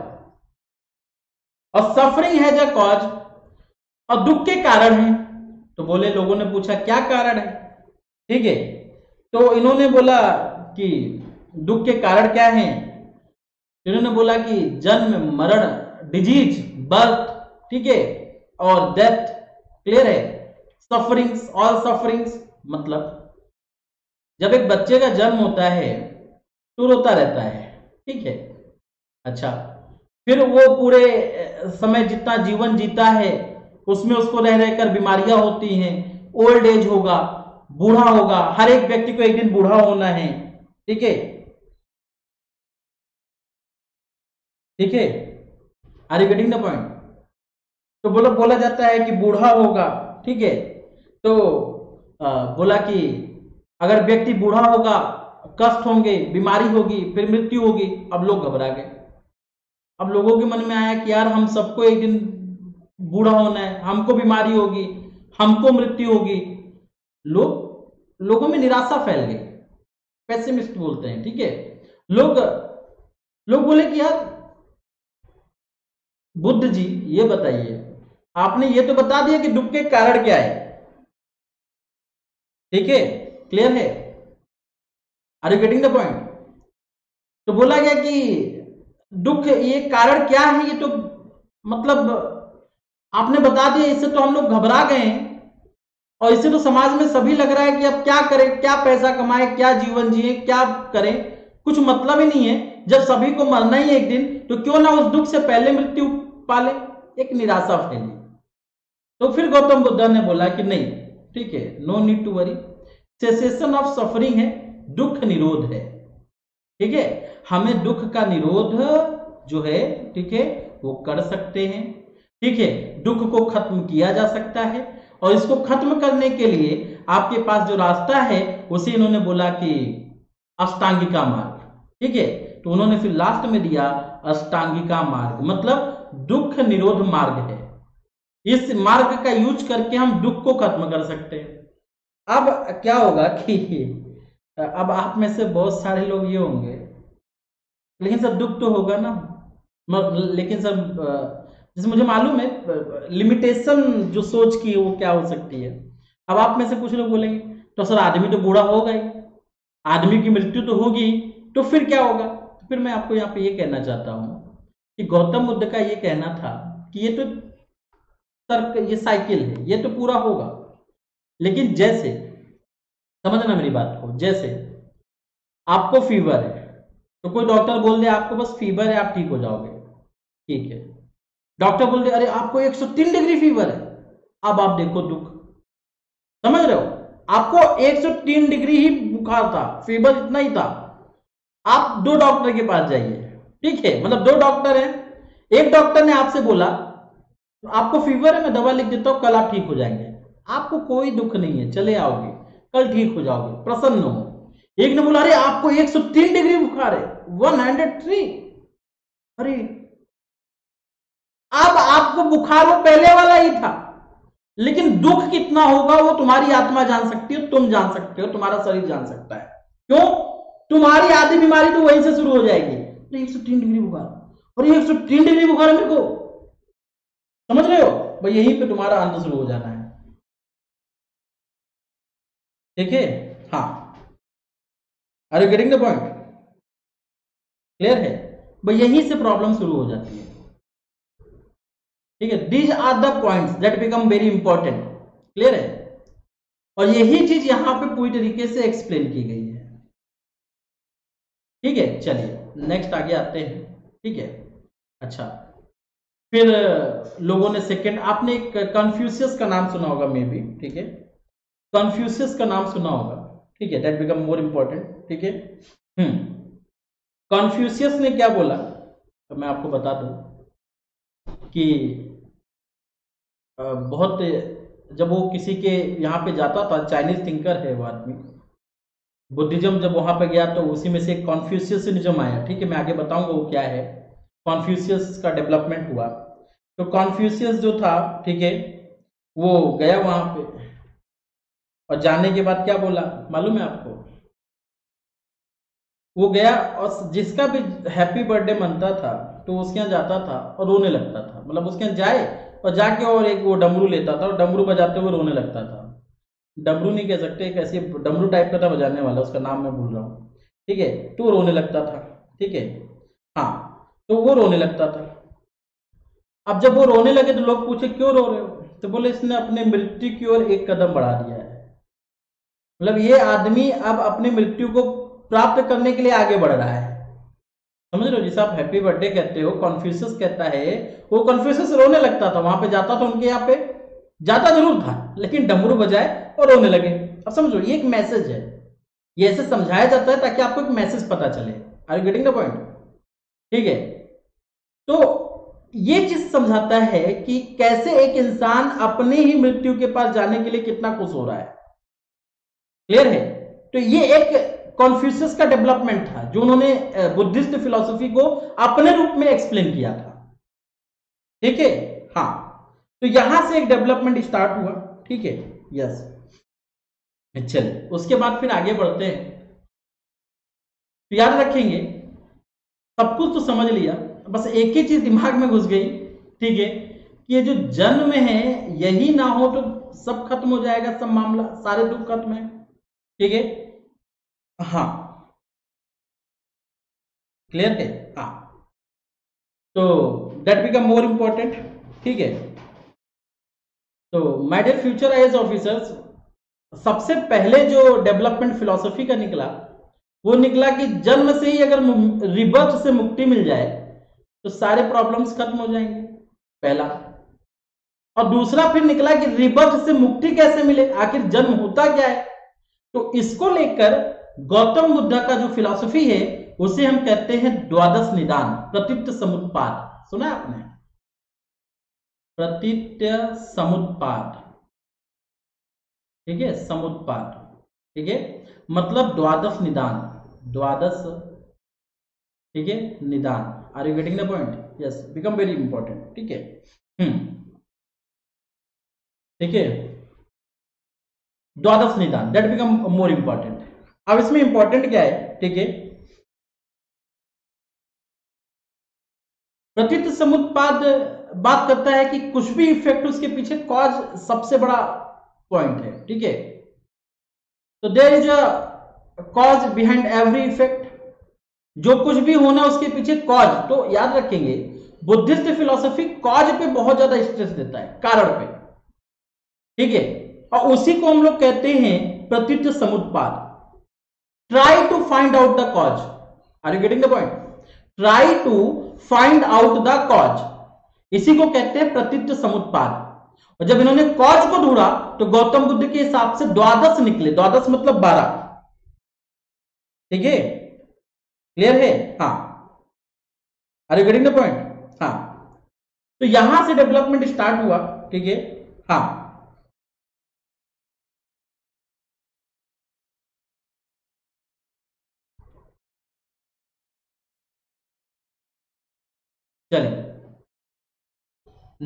और सफरिंग है द कॉज, और दुख के कारण है। तो बोले, लोगों ने पूछा क्या कारण है? ठीक है, तो इन्होंने बोला कि दुख के कारण क्या है? इन्होंने बोला कि जन्म, मरण, डिजीज, बर्थ, ठीक है, और डेथ। क्लियर है? सफरिंग्स, ऑल सफरिंग्स मतलब जब एक बच्चे का जन्म होता है तो रोता रहता है, ठीक है। अच्छा, फिर वो पूरे समय जितना जीवन जीता है उसमें उसको रह रहकर बीमारियां होती हैं, ओल्ड एज होगा, बूढ़ा होगा, हर एक व्यक्ति को एक दिन बूढ़ा होना है, ठीक है, ठीक है। Are you getting the point? तो बोला जाता है कि बूढ़ा होगा, ठीक है। तो बोला कि अगर व्यक्ति बूढ़ा होगा, कष्ट होंगे, बीमारी होगी, फिर मृत्यु होगी। अब लोग घबरा गए, अब लोगों के मन में आया कि यार हम सबको एक दिन बूढ़ा होना है, हमको बीमारी होगी, हमको मृत्यु होगी। लोगों में निराशा फैल गई, पेसिमिस्ट बोलते हैं, ठीक है। लोग बोले कि यार बुद्ध जी ये बताइए, आपने ये तो बता दिया कि दुख के कारण क्या है, ठीक है, क्लियर है, are you getting the point? तो बोला गया कि दुख ये कारण क्या है, ये तो मतलब आपने बता दिया, इससे तो हम लोग घबरा गए हैं, और इससे तो समाज में सभी लग रहा है कि अब क्या करें, क्या पैसा कमाए, क्या जीवन जिए, क्या करें, कुछ मतलब ही नहीं है, जब सभी को मरना ही एक दिन, तो क्यों ना उस दुख से पहले मृत्यु पाले। एक निराशा फैली। तो फिर गौतम बुद्ध ने बोला कि नहीं, ठीक है, no need to worry, cessation of suffering है, दुख निरोध है, ठीक है, हमें दुख का निरोध जो है, ठीक है, वो कर सकते हैं, ठीक है, दुख को खत्म किया जा सकता है। और इसको खत्म करने के लिए आपके पास जो रास्ता है उसे इन्होंने बोला कि अष्टांगिका मार्ग, ठीक है। तो उन्होंने फिर लास्ट में दिया अष्टांगिका मार्ग, मतलब दुख निरोध मार्ग है, इस मार्ग का यूज करके हम दुख को खत्म कर सकते हैं। अब क्या होगा कि अब आप में से बहुत सारे लोग ये होंगे, लेकिन सर दुख तो होगा ना, लेकिन सर जैसे मुझे मालूम है लिमिटेशन जो सोच की है वो क्या हो सकती है। अब आप में से कुछ लोग बोलेंगे तो सर आदमी तो बूढ़ा होगा ही, आदमी की मृत्यु तो होगी, तो फिर क्या होगा? तो फिर मैं आपको यहाँ पे ये कहना चाहता हूँ कि गौतम बुद्ध का ये कहना था कि ये तो तर्क, ये साइकिल है, ये तो पूरा होगा, लेकिन जैसे, समझना मेरी बात को, जैसे आपको फीवर है तो कोई डॉक्टर बोल दे आपको बस फीवर है, आप ठीक हो जाओगे, ठीक है। डॉक्टर बोल दे अरे आपको 103 डिग्री फीवर है, अब आप देखो दुख, समझ रहे हो, आपको 103 डिग्री ही बुखार था, फीवर इतना ही था, आप दो डॉक्टर के पास जाइए, ठीक है, मतलब दो डॉक्टर हैं, एक डॉक्टर ने आपसे बोला आपको फीवर है, मैं दवा लिख देता हूँ, कल आप ठीक हो जाएंगे, आपको कोई दुख नहीं है, चले आओगे, कल ठीक हो जाओगे, प्रसन्न हो। एक ने बोला अरे आपको 103 डिग्री बुखार है, 103, अरे अब आपको बुखार वो पहले वाला ही था, लेकिन दुख कितना होगा वो तुम्हारी आत्मा जान सकती है, तुम जान सकते हो, तुम्हारा शरीर जान सकता है, क्यों? तुम्हारी आधी बीमारी तो वहीं से शुरू हो जाएगी। अरे 103 डिग्री बुखार, और 103 डिग्री बुखार है मेरे को, समझ रहे हो भाई, यहीं पे तुम्हारा अंत शुरू हो जाना है, ठीक है। हाँ, are you getting the point? Clear है भाई, यहीं से प्रॉब्लम शुरू हो जाती है, ठीक है। These are the points that become very important, clear है, और यही चीज यहां पे पूरी तरीके से एक्सप्लेन की गई है, ठीक है। चलिए नेक्स्ट आगे आते हैं, ठीक है। अच्छा, फिर लोगों ने सेकेंड, आपने कन्फ्यूशियस का नाम सुना होगा मे बी, ठीक है, कन्फ्यूशियस का नाम सुना होगा, ठीक है, दैट बिकम मोर इंपॉर्टेंट, ठीक है। कॉन्फ्यूशियस ने क्या बोला तो मैं आपको बता दूं कि बहुत, जब वो किसी के यहाँ पे जाता था, चाइनीज थिंकर है वो आदमी, बुद्धिज्म जब वहाँ पे गया तो उसी में से कॉन्फ्यूशियनिज्म आया, ठीक है, मैं आगे बताऊंगा वो क्या है, कॉन्फ्यूशियस का डेवलपमेंट हुआ। तो कॉन्फ्यूशियस जो था, ठीक है, वो गया वहाँ पे और जाने के बाद क्या बोला मालूम है आपको? वो गया और जिसका भी हैप्पी बर्थडे मनता था तो उसके यहाँ जाता था और रोने लगता था, मतलब उसके यहाँ जाए और जाके और एक वो डमरू लेता था और डमरू बजाते हुए रोने लगता था। डमरू नहीं कह सकते, एक ऐसे डमरू टाइप का था बजाने वाला, उसका नाम मैं भूल रहा हूँ, ठीक है। तो वो रोने लगता था, ठीक है, हाँ, तो वो रोने लगता था। अब जब वो रोने लगे तो लोग पूछे क्यों रो रहे हो? तो बोले इसने अपने मृत्यु की ओर एक कदम बढ़ा दिया है, मतलब ये आदमी अब अपने मृत्यु को प्राप्त करने के लिए आगे बढ़ रहा है। समझ रहे हो, जिसे आप हैप्पी बर्थडे कहते हो, कॉन्फ्यूशियस कहता है, वो कॉन्फ्यूशियस रोने लगता था, वहां पे जाता था उनके यहाँ पे, जाता जरूर था लेकिन डमरू बजाए और रोने लगे। अब समझो ये एक मैसेज है, ये ऐसे समझाया जाता है ताकि आपको एक मैसेज पता चले। Are you getting the point? ठीक है, तो ये चीज समझाता है कि कैसे एक इंसान अपने ही मृत्यु के पास जाने के लिए कितना खुश हो रहा है। क्लियर है? तो ये एक कॉन्फ्यूशियस का डेवलपमेंट था जो उन्होंने बुद्धिस्ट फिलॉसफी को अपने रूप में एक्सप्लेन किया था। ठीक है, हाँ, तो यहां से एक डेवलपमेंट स्टार्ट हुआ। ठीक है, यस, चलिए उसके बाद फिर आगे बढ़ते हैं। तो याद रखेंगे, सब कुछ तो समझ लिया, बस एक ही चीज दिमाग में घुस गई, ठीक है, कि ये जो जन्म है यही ना हो तो सब खत्म हो जाएगा, सब मामला, सारे दुख खत्म है। ठीक है, हाँ, क्लियर है, हाँ, तो दैट बिकम मोर इंपॉर्टेंट। ठीक है, तो my dear future IAS officers, सबसे पहले जो डेवलपमेंट फिलॉसफी का निकला वो निकला कि जन्म से ही अगर रिबर्थ से मुक्ति मिल जाए तो सारे प्रॉब्लम्स खत्म हो जाएंगे, पहला। और दूसरा फिर निकला कि रिबर्थ से मुक्ति कैसे मिले, आखिर जन्म होता क्या है। तो इसको लेकर गौतम बुद्ध का जो फिलॉसफी है उसे हम कहते हैं द्वादश निदान, प्रतीत्य समुत्पाद। सुना आपने, प्रतीत्य समुत्पाद, ठीक है, समुत्पाद, ठीक है, मतलब द्वादश निदान, द्वादश, ठीक है, निदान। Are you getting the point? Yes, become very important. ठीक है, ठीक है, द्वादश निदान, दैट बिकम मोर इंपॉर्टेंट। अब इसमें इंपॉर्टेंट क्या है? ठीक है, प्रतीत समुत्पाद बात करता है कि कुछ भी इफेक्ट उसके पीछे कॉज सबसे बड़ा पॉइंट है। ठीक है, तो there is a cause behind every effect, जो कुछ भी होना उसके पीछे कॉज। तो याद रखेंगे बुद्धिस्ट फिलॉसफी कॉज पे बहुत ज्यादा स्ट्रेस देता है, कारण पे। ठीक है, और उसी को हम लोग कहते हैं प्रतीत्य समुत्पाद। Try to find out the cause. Are you getting the point? Try to find out the cause, इसी को कहते हैं प्रतीत्य समुत्पाद। और जब इन्होंने कॉज को ढूंढा तो गौतम बुद्ध के हिसाब से द्वादश निकले, द्वादश मतलब 12। ठीक है, क्लियर है, हाँ, are you getting the point? हाँ, तो यहां से डेवलपमेंट स्टार्ट हुआ। ठीक है, हाँ, चलिए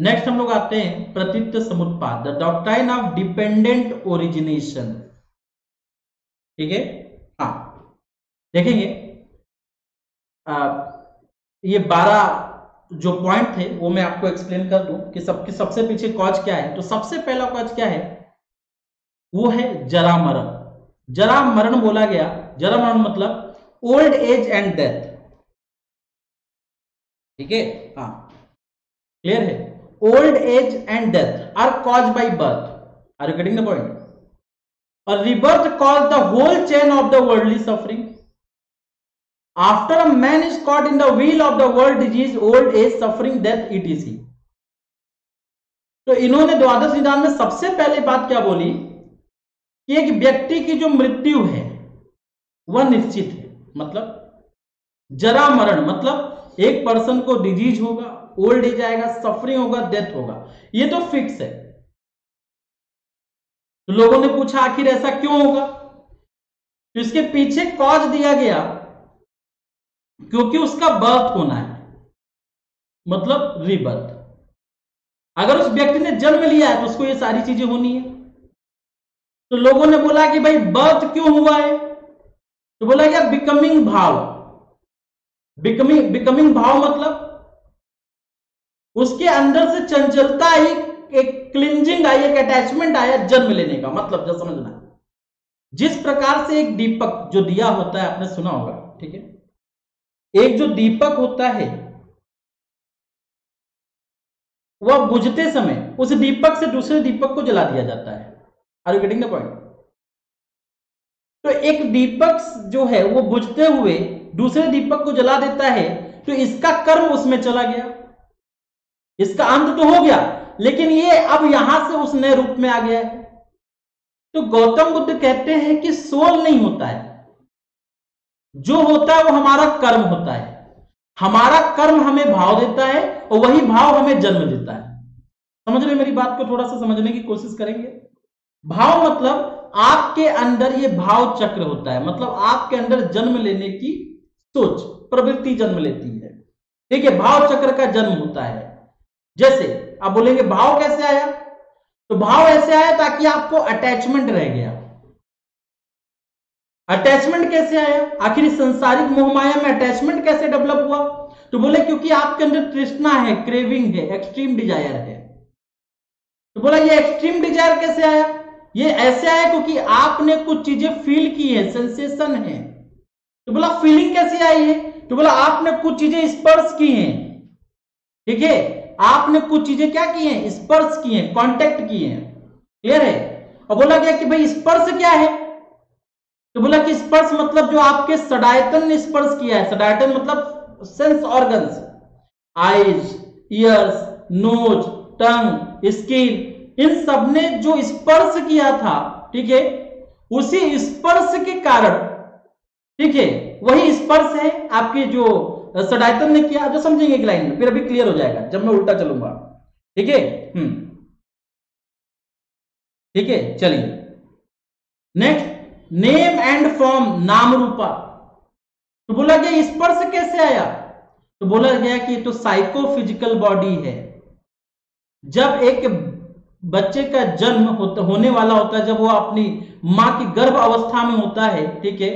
नेक्स्ट हम लोग आते हैं प्रतीत्य समुत्पाद, the doctrine of dependent origination. ठीक है, हाँ, देखेंगे ये 12 जो पॉइंट थे वो मैं आपको एक्सप्लेन कर दूं कि सबके सबसे पीछे कॉज क्या है। तो सबसे पहला कॉज क्या है? वो है जरा मरण। जरा मरण बोला गया, जरा मरण मतलब ओल्ड एज एंड डेथ। ठीक है, हाँ, क्लियर है, old age and death are caused by birth. Are you getting the point? और rebirth cause the whole chain of the worldly suffering. After a man is caught in the wheel of the world disease, old age, suffering, death, ETC. तो इन्होंने द्वादश निदान में सबसे पहले बात क्या बोली कि एक व्यक्ति की जो मृत्यु है वह निश्चित है, मतलब जरा मरण, मतलब एक पर्सन को डिजीज होगा, ओल्ड एज आएगा, सफरिंग होगा, डेथ होगा, ये तो फिक्स है। तो लोगों ने पूछा आखिर ऐसा क्यों होगा? तो इसके पीछे कॉज दिया गया क्योंकि उसका बर्थ होना है, मतलब रीबर्थ। अगर उस व्यक्ति ने जन्म लिया है तो उसको ये सारी चीजें होनी है। तो लोगों ने बोला कि भाई बर्थ क्यों हुआ है? तो बोला गया बिकमिंग भाव। बिकमिंग भाव मतलब उसके अंदर से चंचलता आई, एक क्लिंजिंग आई, एक अटैचमेंट आया जन्म लेने का, मतलब जो समझना जिस प्रकार से एक दीपक जो दिया होता है, आपने सुना होगा, ठीक है, एक जो दीपक होता है वह बुझते समय उस दीपक से दूसरे दीपक को जला दिया जाता है। Are you getting the point? तो तो एक दीपक जो है वो बुझते हुए दूसरे दीपक को जला देता है, तो इसका कर्म उसमें चला गया, इसका अंत तो हो गया, लेकिन ये अब यहां से उस नए रूप में आ गया है। तो गौतम बुद्ध कहते हैं कि सोल नहीं होता है, जो होता है वो हमारा कर्म होता है। हमारा कर्म हमें भाव देता है और वही भाव हमें जन्म देता है। समझ रहे मेरी बात को? थोड़ा सा समझने की कोशिश करेंगे। भाव मतलब आपके अंदर ये भाव चक्र होता है, मतलब आपके अंदर जन्म लेने की सोच प्रवृत्ति जन्म लेती है, ठीक है। भाव चक्र का जन्म होता है। जैसे आप बोलेंगे भाव कैसे आया, तो भाव ऐसे आया ताकि आपको अटैचमेंट रह गया। अटैचमेंट कैसे आया, आखिर संसारिक मोहमाया में अटैचमेंट कैसे डेवलप हुआ, तो बोले क्योंकि आपके अंदर तृष्णा है, क्रेविंग है, एक्सट्रीम डिजायर है। तो बोला ये एक्सट्रीम डिजायर कैसे आया, ये ऐसे आया क्योंकि आपने कुछ चीजें फील की है, सेंसेशन है। तो बोला फीलिंग कैसे आई है, तो बोला आपने कुछ चीजें स्पर्श की हैं, ठीक है, आपने कुछ चीजें क्या की हैं, स्पर्श की हैं, कांटेक्ट की हैं, क्लियर है। और बोला गया कि भाई स्पर्श क्या है, तो बोला कि स्पर्श मतलब जो आपके सडायतन ने स्पर्श किया है। सडायतन मतलब sense organs, eyes, ears, nose, tongue, skin, इन सब ने जो स्पर्श किया था, ठीक है, उसी स्पर्श के कारण, ठीक है, वही स्पर्श है आपके जो सडायतन ने किया। जो समझेंगे एक लाइन में, फिर अभी क्लियर हो जाएगा जब मैं उल्टा चलूंगा, ठीक है। ठीक है, चलिए नेक्स्ट, नेम एंड फॉर्म, नाम रूपा। तो बोला गया स्पर्श कैसे आया, तो बोला गया कि ये तो साइकोफिजिकल बॉडी है। जब एक बच्चे का जन्म होने वाला होता है, जब वो अपनी मां की गर्भ अवस्था में होता है, ठीक है,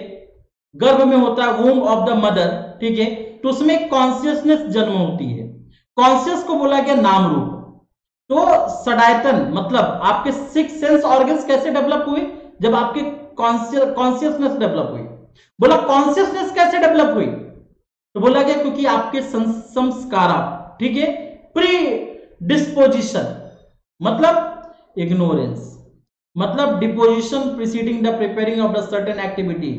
गर्भ में होता है, वूम ऑफ द मदर, ठीक है, तो उसमें कॉन्शियसनेस जन्म होती है। कॉन्शियस को बोला गया नाम रूप। तो सडायतन मतलब आपके सिक्स सेंस ऑर्गन्स कैसे डेवलप हुए, जब आपके कॉन्शियसनेस डेवलप हुई। बोला कॉन्शियसनेस कैसे डेवलप हुई, तो बोला गया क्योंकि आपके संस्कारा, ठीक है, प्री डिस्पोजिशन मतलब इग्नोरेंस, मतलब deposition preceding the preparing of the certain activity.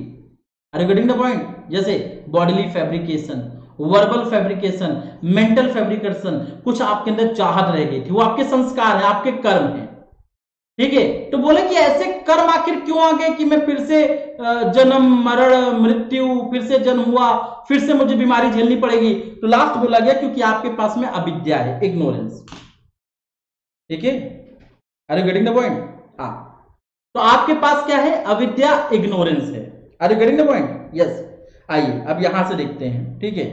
Are you getting the point? जैसे bodily fabrication, verbal fabrication, mental fabrication, कुछ आपके अंदर चाहत रह गई थी, वो आपके संस्कार है, आपके कर्म है, ठीक है। तो बोले कि ऐसे कर्म आखिर क्यों आ गए कि मैं फिर से जन्म, मरण, मृत्यु, फिर से जन्म हुआ, फिर से मुझे बीमारी झेलनी पड़ेगी। तो लास्ट बोला गया क्योंकि आपके पास में अविद्या है, इग्नोरेंस, ठीक है। Are you getting the point? हाँ, तो आपके पास क्या है, अविद्या, इग्नोरेंस है। Are you getting the point? Yes. आइए अब यहां से देखते हैं, ठीक है,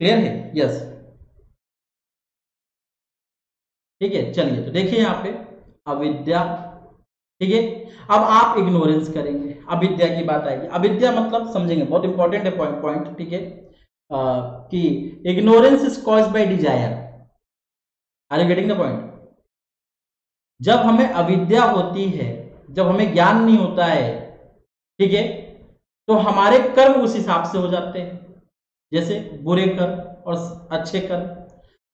क्लियर है, यस, ठीक है। चलिए तो देखिए यहां पे अविद्या, ठीक है, अब आप इग्नोरेंस करेंगे, अविद्या की बात आएगी। अविद्या मतलब समझेंगे, बहुत इंपॉर्टेंट है पॉइंट, ठीक है, कि ignorance is cause by desire. Are you getting the point? जब हमें अविद्या होती है, जब हमें ज्ञान नहीं होता है, ठीक है, तो हमारे कर्म उस हिसाब से हो जाते हैं, जैसे बुरे कर्म और अच्छे कर्म।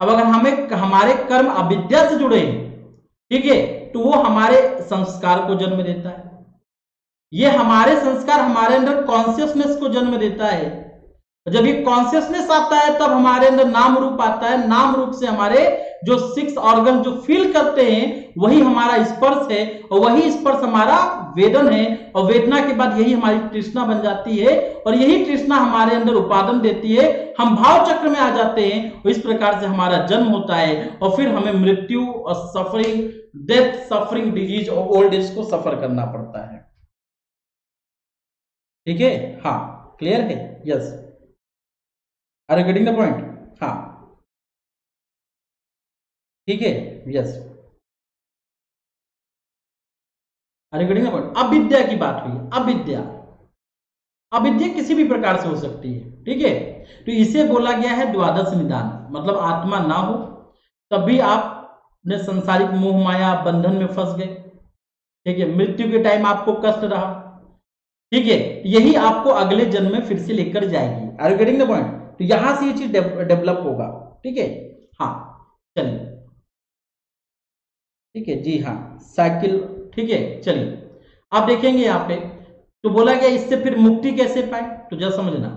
अब अगर हमें हमारे कर्म अविद्या से जुड़े हैं, ठीक है, तो वो हमारे संस्कार को जन्म देता है। ये हमारे संस्कार हमारे अंदर कॉन्शियसनेस को जन्म देता है। जब ये कॉन्शियसनेस आता है तब हमारे अंदर नाम रूप आता है। नाम रूप से हमारे जो सिक्स ऑर्गन जो फील करते हैं, वही हमारा स्पर्श है, और वही स्पर्श हमारा वेदन है, और वेदना के बाद यही हमारी तृष्णा बन जाती है, और यही तृष्णा हमारे अंदर उपादान देती है, हम भाव चक्र में आ जाते हैं, और इस प्रकार से हमारा जन्म होता है, और फिर हमें मृत्यु और सफरिंग, डेथ, सफरिंग, डिजीज और ओल्ड एज को सफर करना पड़ता है, ठीक है। हाँ, क्लियर है, yes. Are you getting the point? हाँ, ठीक है, yes. Are you getting the point? अविद्या की बात हुई। अविद्या, अविद्या किसी भी प्रकार से हो सकती है, ठीक है। तो इसे बोला गया है द्वादश निदान, मतलब आत्मा ना हो तब भी आपने संसारिक मोह माया बंधन में फंस गए, ठीक है, मृत्यु के टाइम आपको कष्ट रहा, ठीक है, यही आपको अगले जन्म में फिर से लेकर जाएगी। Are you getting the point? तो यहां से ये चीज डेवलप होगा, ठीक है। हाँ, चलिए, ठीक है जी, हाँ, साइकिल, ठीक है। चलिए आप देखेंगे यहाँ पे तो बोला गया इससे फिर मुक्ति कैसे पाए, तो जरा समझना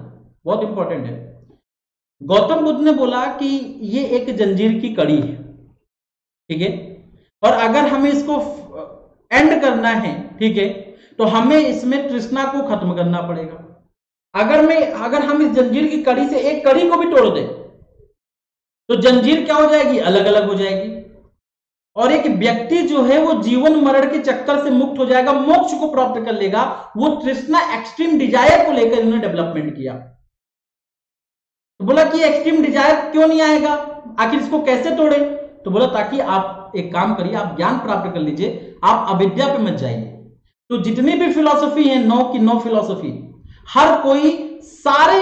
बहुत इंपॉर्टेंट है। गौतम बुद्ध ने बोला कि ये एक जंजीर की कड़ी है, ठीक है, और अगर हमें इसको एंड करना है, ठीक है, तो हमें इसमें तृष्णा को खत्म करना पड़ेगा। अगर हम इस जंजीर की कड़ी से एक कड़ी को भी तोड़ दें तो जंजीर क्या हो जाएगी, अलग अलग हो जाएगी, और एक व्यक्ति जो है वो जीवन मरण के चक्कर से मुक्त हो जाएगा, मोक्ष को प्राप्त कर लेगा। वो तृष्णा एक्सट्रीम डिजायर को लेकर इन्होंने डेवलपमेंट किया। तो बोला कि एक्सट्रीम डिजायर क्यों नहीं आएगा, आखिर इसको कैसे तोड़े, तो बोला ताकि आप एक काम करिए, आप ज्ञान प्राप्त कर लीजिए, आप अविद्या पे मत जाइए। तो जितनी भी फिलॉसफी है, नौ की नौ फिलॉसफी, हर कोई सारे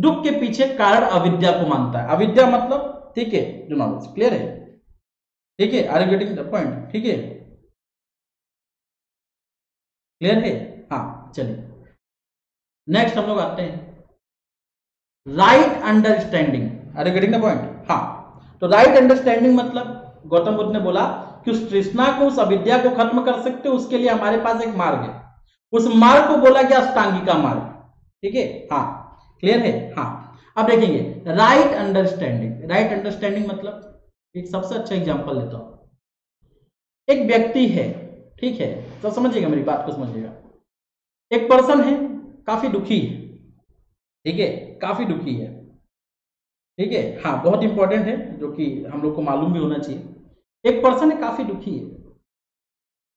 दुख के पीछे कारण अविद्या को मानता है। अविद्या मतलब, ठीक है, जो नॉलेज क्लियर है, ठीक है, are you getting the point, ठीक है, क्लियर है, हाँ। चलिए नेक्स्ट हम लोग आते हैं right understanding. Are you getting the point, हाँ। तो राइट अंडरस्टैंडिंग मतलब गौतम बुद्ध ने बोला कि उस तृष्णा को, उस अविद्या को खत्म कर सकते हो, उसके लिए हमारे पास एक मार्ग है। उस मार्ग को बोला गया अष्टांगिका मार्ग, ठीक है, हाँ, क्लियर है, हाँ। अब देखेंगे राइट अंडरस्टैंडिंग। राइट अंडरस्टैंडिंग मतलब, एक सबसे अच्छा एग्जांपल लेता हूं, एक व्यक्ति है, ठीक है, तो समझिएगा मेरी बात को समझिएगा। एक पर्सन है, काफी दुखी है, ठीक है, काफी दुखी है, ठीक है, हाँ, बहुत इंपॉर्टेंट है, जो कि हम लोग को मालूम भी होना चाहिए। एक पर्सन है, काफी दुखी है,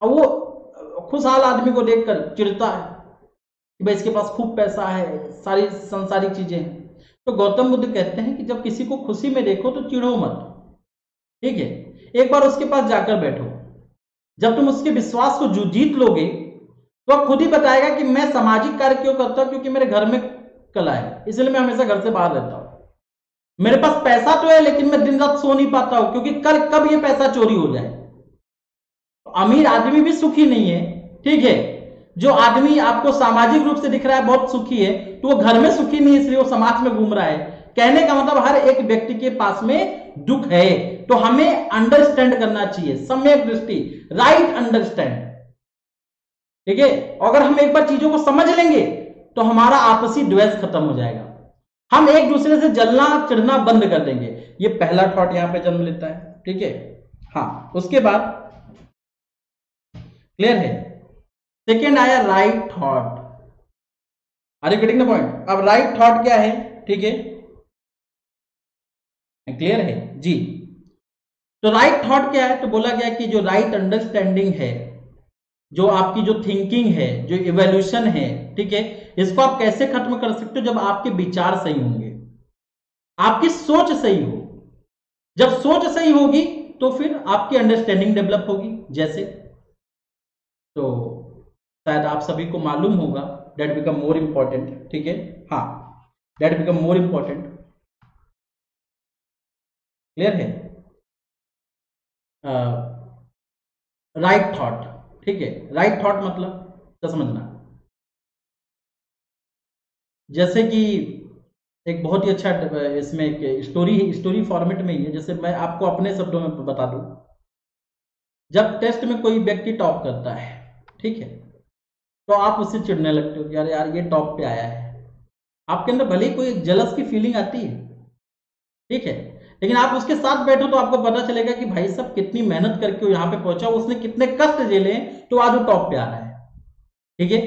और वो खुशहाल आदमी को देखकर चिढ़ता है कि भाई इसके पास खूब पैसा है, सारी सांसारिक चीजें हैं। तो गौतम बुद्ध कहते हैं कि जब किसी को खुशी में देखो तो चिढ़ो मत, ठीक है, एक बार उसके पास जाकर बैठो, जब तुम उसके विश्वास को जीत लोगे तो आप खुद ही बताएगा कि मैं सामाजिक कार्य क्यों करता हूँ, क्योंकि मेरे घर में कला है, इसलिए मैं हमेशा घर से बाहर रहता हूँ। मेरे पास पैसा तो है लेकिन मैं दिन रात सो नहीं पाता हूं, क्योंकि कल कब ये पैसा चोरी हो जाए। तो अमीर आदमी भी सुखी नहीं है, ठीक है, जो आदमी आपको सामाजिक रूप से दिख रहा है बहुत सुखी है, तो वो घर में सुखी नहीं है, इसलिए वो समाज में घूम रहा है। कहने का मतलब हर एक व्यक्ति के पास में दुख है। तो हमें अंडरस्टैंड करना चाहिए, सम्यक दृष्टि, राइट अंडरस्टैंड, ठीक है। अगर हम एक बार चीजों को समझ लेंगे तो हमारा आपसी द्वेष खत्म हो जाएगा, हम एक दूसरे से जलना चिढ़ना बंद कर देंगे। ये पहला थॉट यहां पे जन्म लेता है, ठीक है, हाँ। उसके बाद क्लियर है, सेकेंड आया right thought. Are you getting the point. अब राइट थॉट क्या है, ठीक है, क्लियर है जी। तो राइट थॉट क्या है, तो बोला गया कि जो राइट अंडरस्टैंडिंग है, जो आपकी जो थिंकिंग है, जो इवोल्यूशन है, ठीक है, इसको आप कैसे खत्म कर सकते हो, जब आपके विचार सही होंगे, आपकी सोच सही हो। जब सोच सही होगी तो फिर आपकी अंडरस्टैंडिंग डेवलप होगी। जैसे तो शायद आप सभी को मालूम होगा, दैट बिकम मोर इंपॉर्टेंट, ठीक है, हाँ, that become more important, clear है, राइट थॉट, ठीक है। राइट थॉट मतलब क्या समझना, जैसे कि एक बहुत ही अच्छा इसमें एक स्टोरी फॉर्मेट में ही है। जैसे मैं आपको अपने शब्दों में बता दूं, जब टेस्ट में कोई व्यक्ति टॉप करता है, ठीक है, तो आप उससे चिढ़ने लगते हो कि यार यार ये टॉप पे आया है। आपके अंदर भले ही कोई जलस की फीलिंग आती है, ठीक है, लेकिन आप उसके साथ बैठो तो आपको पता चलेगा कि भाई साहब कितनी मेहनत करके यहाँ पे पहुंचा, उसने कितने कष्ट झेले, तो आज वो टॉप पे आ रहा है, ठीक है।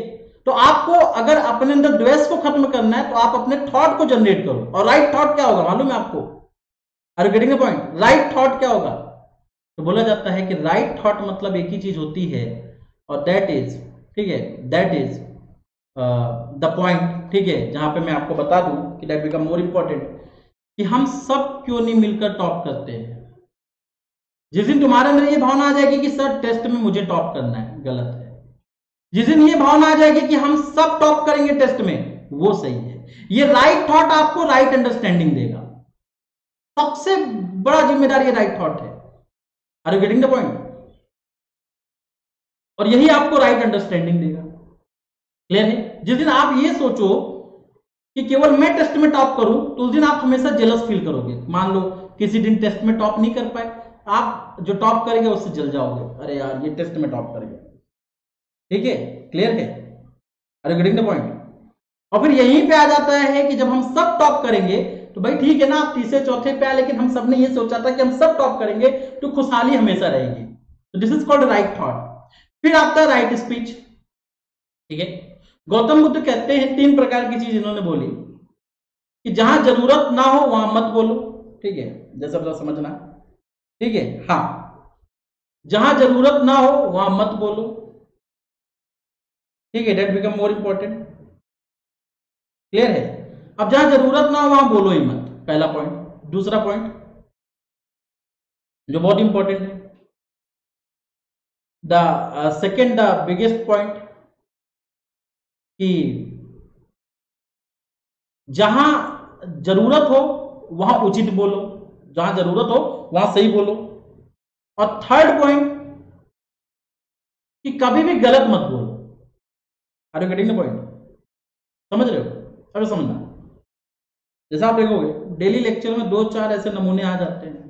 तो आपको अगर अपने अंदर द्वेष को खत्म करना है तो आप अपने थॉट को जनरेट करो। और राइट थॉट क्या होगा मालूम है आपको, are you getting the point, right thought क्या होगा, तो बोला जाता है कि राइट थॉट मतलब एक ही चीज होती है, और दैट इज, ठीक है, दैट इज द पॉइंट, ठीक है, जहां पे मैं आपको बता दूं कि दैट बिकम मोर इंपॉर्टेंट, कि हम सब क्यों नहीं मिलकर टॉप करते हैं। जिस दिन तुम्हारे अंदर ये भावना आ जाएगी कि सर टेस्ट में मुझे टॉप करना है, गलत है। जिस दिन ये भावना आ जाएगी कि हम सब टॉप करेंगे टेस्ट में, वो सही है। ये राइट थॉट आपको राइट अंडरस्टैंडिंग देगा। सबसे बड़ा जिम्मेदार ये राइट थॉट है। Are you getting the point. और यही आपको राइट अंडरस्टैंडिंग देगा, क्लियर है। जिस दिन आप ये सोचो कि केवल मैं टेस्ट में टॉप करूं, तो उस दिन आप हमेशा जेलस फील करोगे। मान लो किसी दिन टेस्ट में टॉप नहीं कर पाए, आप जो टॉप करेंगे उससे जल जाओगे, अरे यार ये टेस्ट में टॉप करेगा। ठीक है, क्लियर है? Are you getting the point? और फिर यहीं पे आ जाता है कि जब हम सब टॉप करेंगे तो भाई ठीक है ना, आप तीसरे चौथे पे आए लेकिन हम सब ने ये सोचा था कि हम सब टॉप करेंगे तो खुशहाली हमेशा रहेगी, तो this is called right thought. फिर आता है राइट स्पीच। ठीक है, गौतम बुद्ध कहते हैं तीन प्रकार की चीज इन्होंने बोली कि जहां जरूरत ना हो वहां मत बोलो। ठीक है, जैसा बता समझना। ठीक है, हाँ, जहां जरूरत ना हो वहां मत बोलो। ठीक है, that become more important. Clear है? अब जहां जरूरत ना हो वहां बोलो ही मत, पहला पॉइंट। दूसरा पॉइंट जो बहुत इंपॉर्टेंट है, the second the biggest point, कि जहां जरूरत हो वहां उचित बोलो, जहां जरूरत हो वहां सही बोलो। और थर्ड पॉइंट कि कभी भी गलत मत बोलो। Are you getting the point? समझ रहे हो? अरे समझना, जैसा आप देखोगे डेली लेक्चर में दो चार ऐसे नमूने आ जाते हैं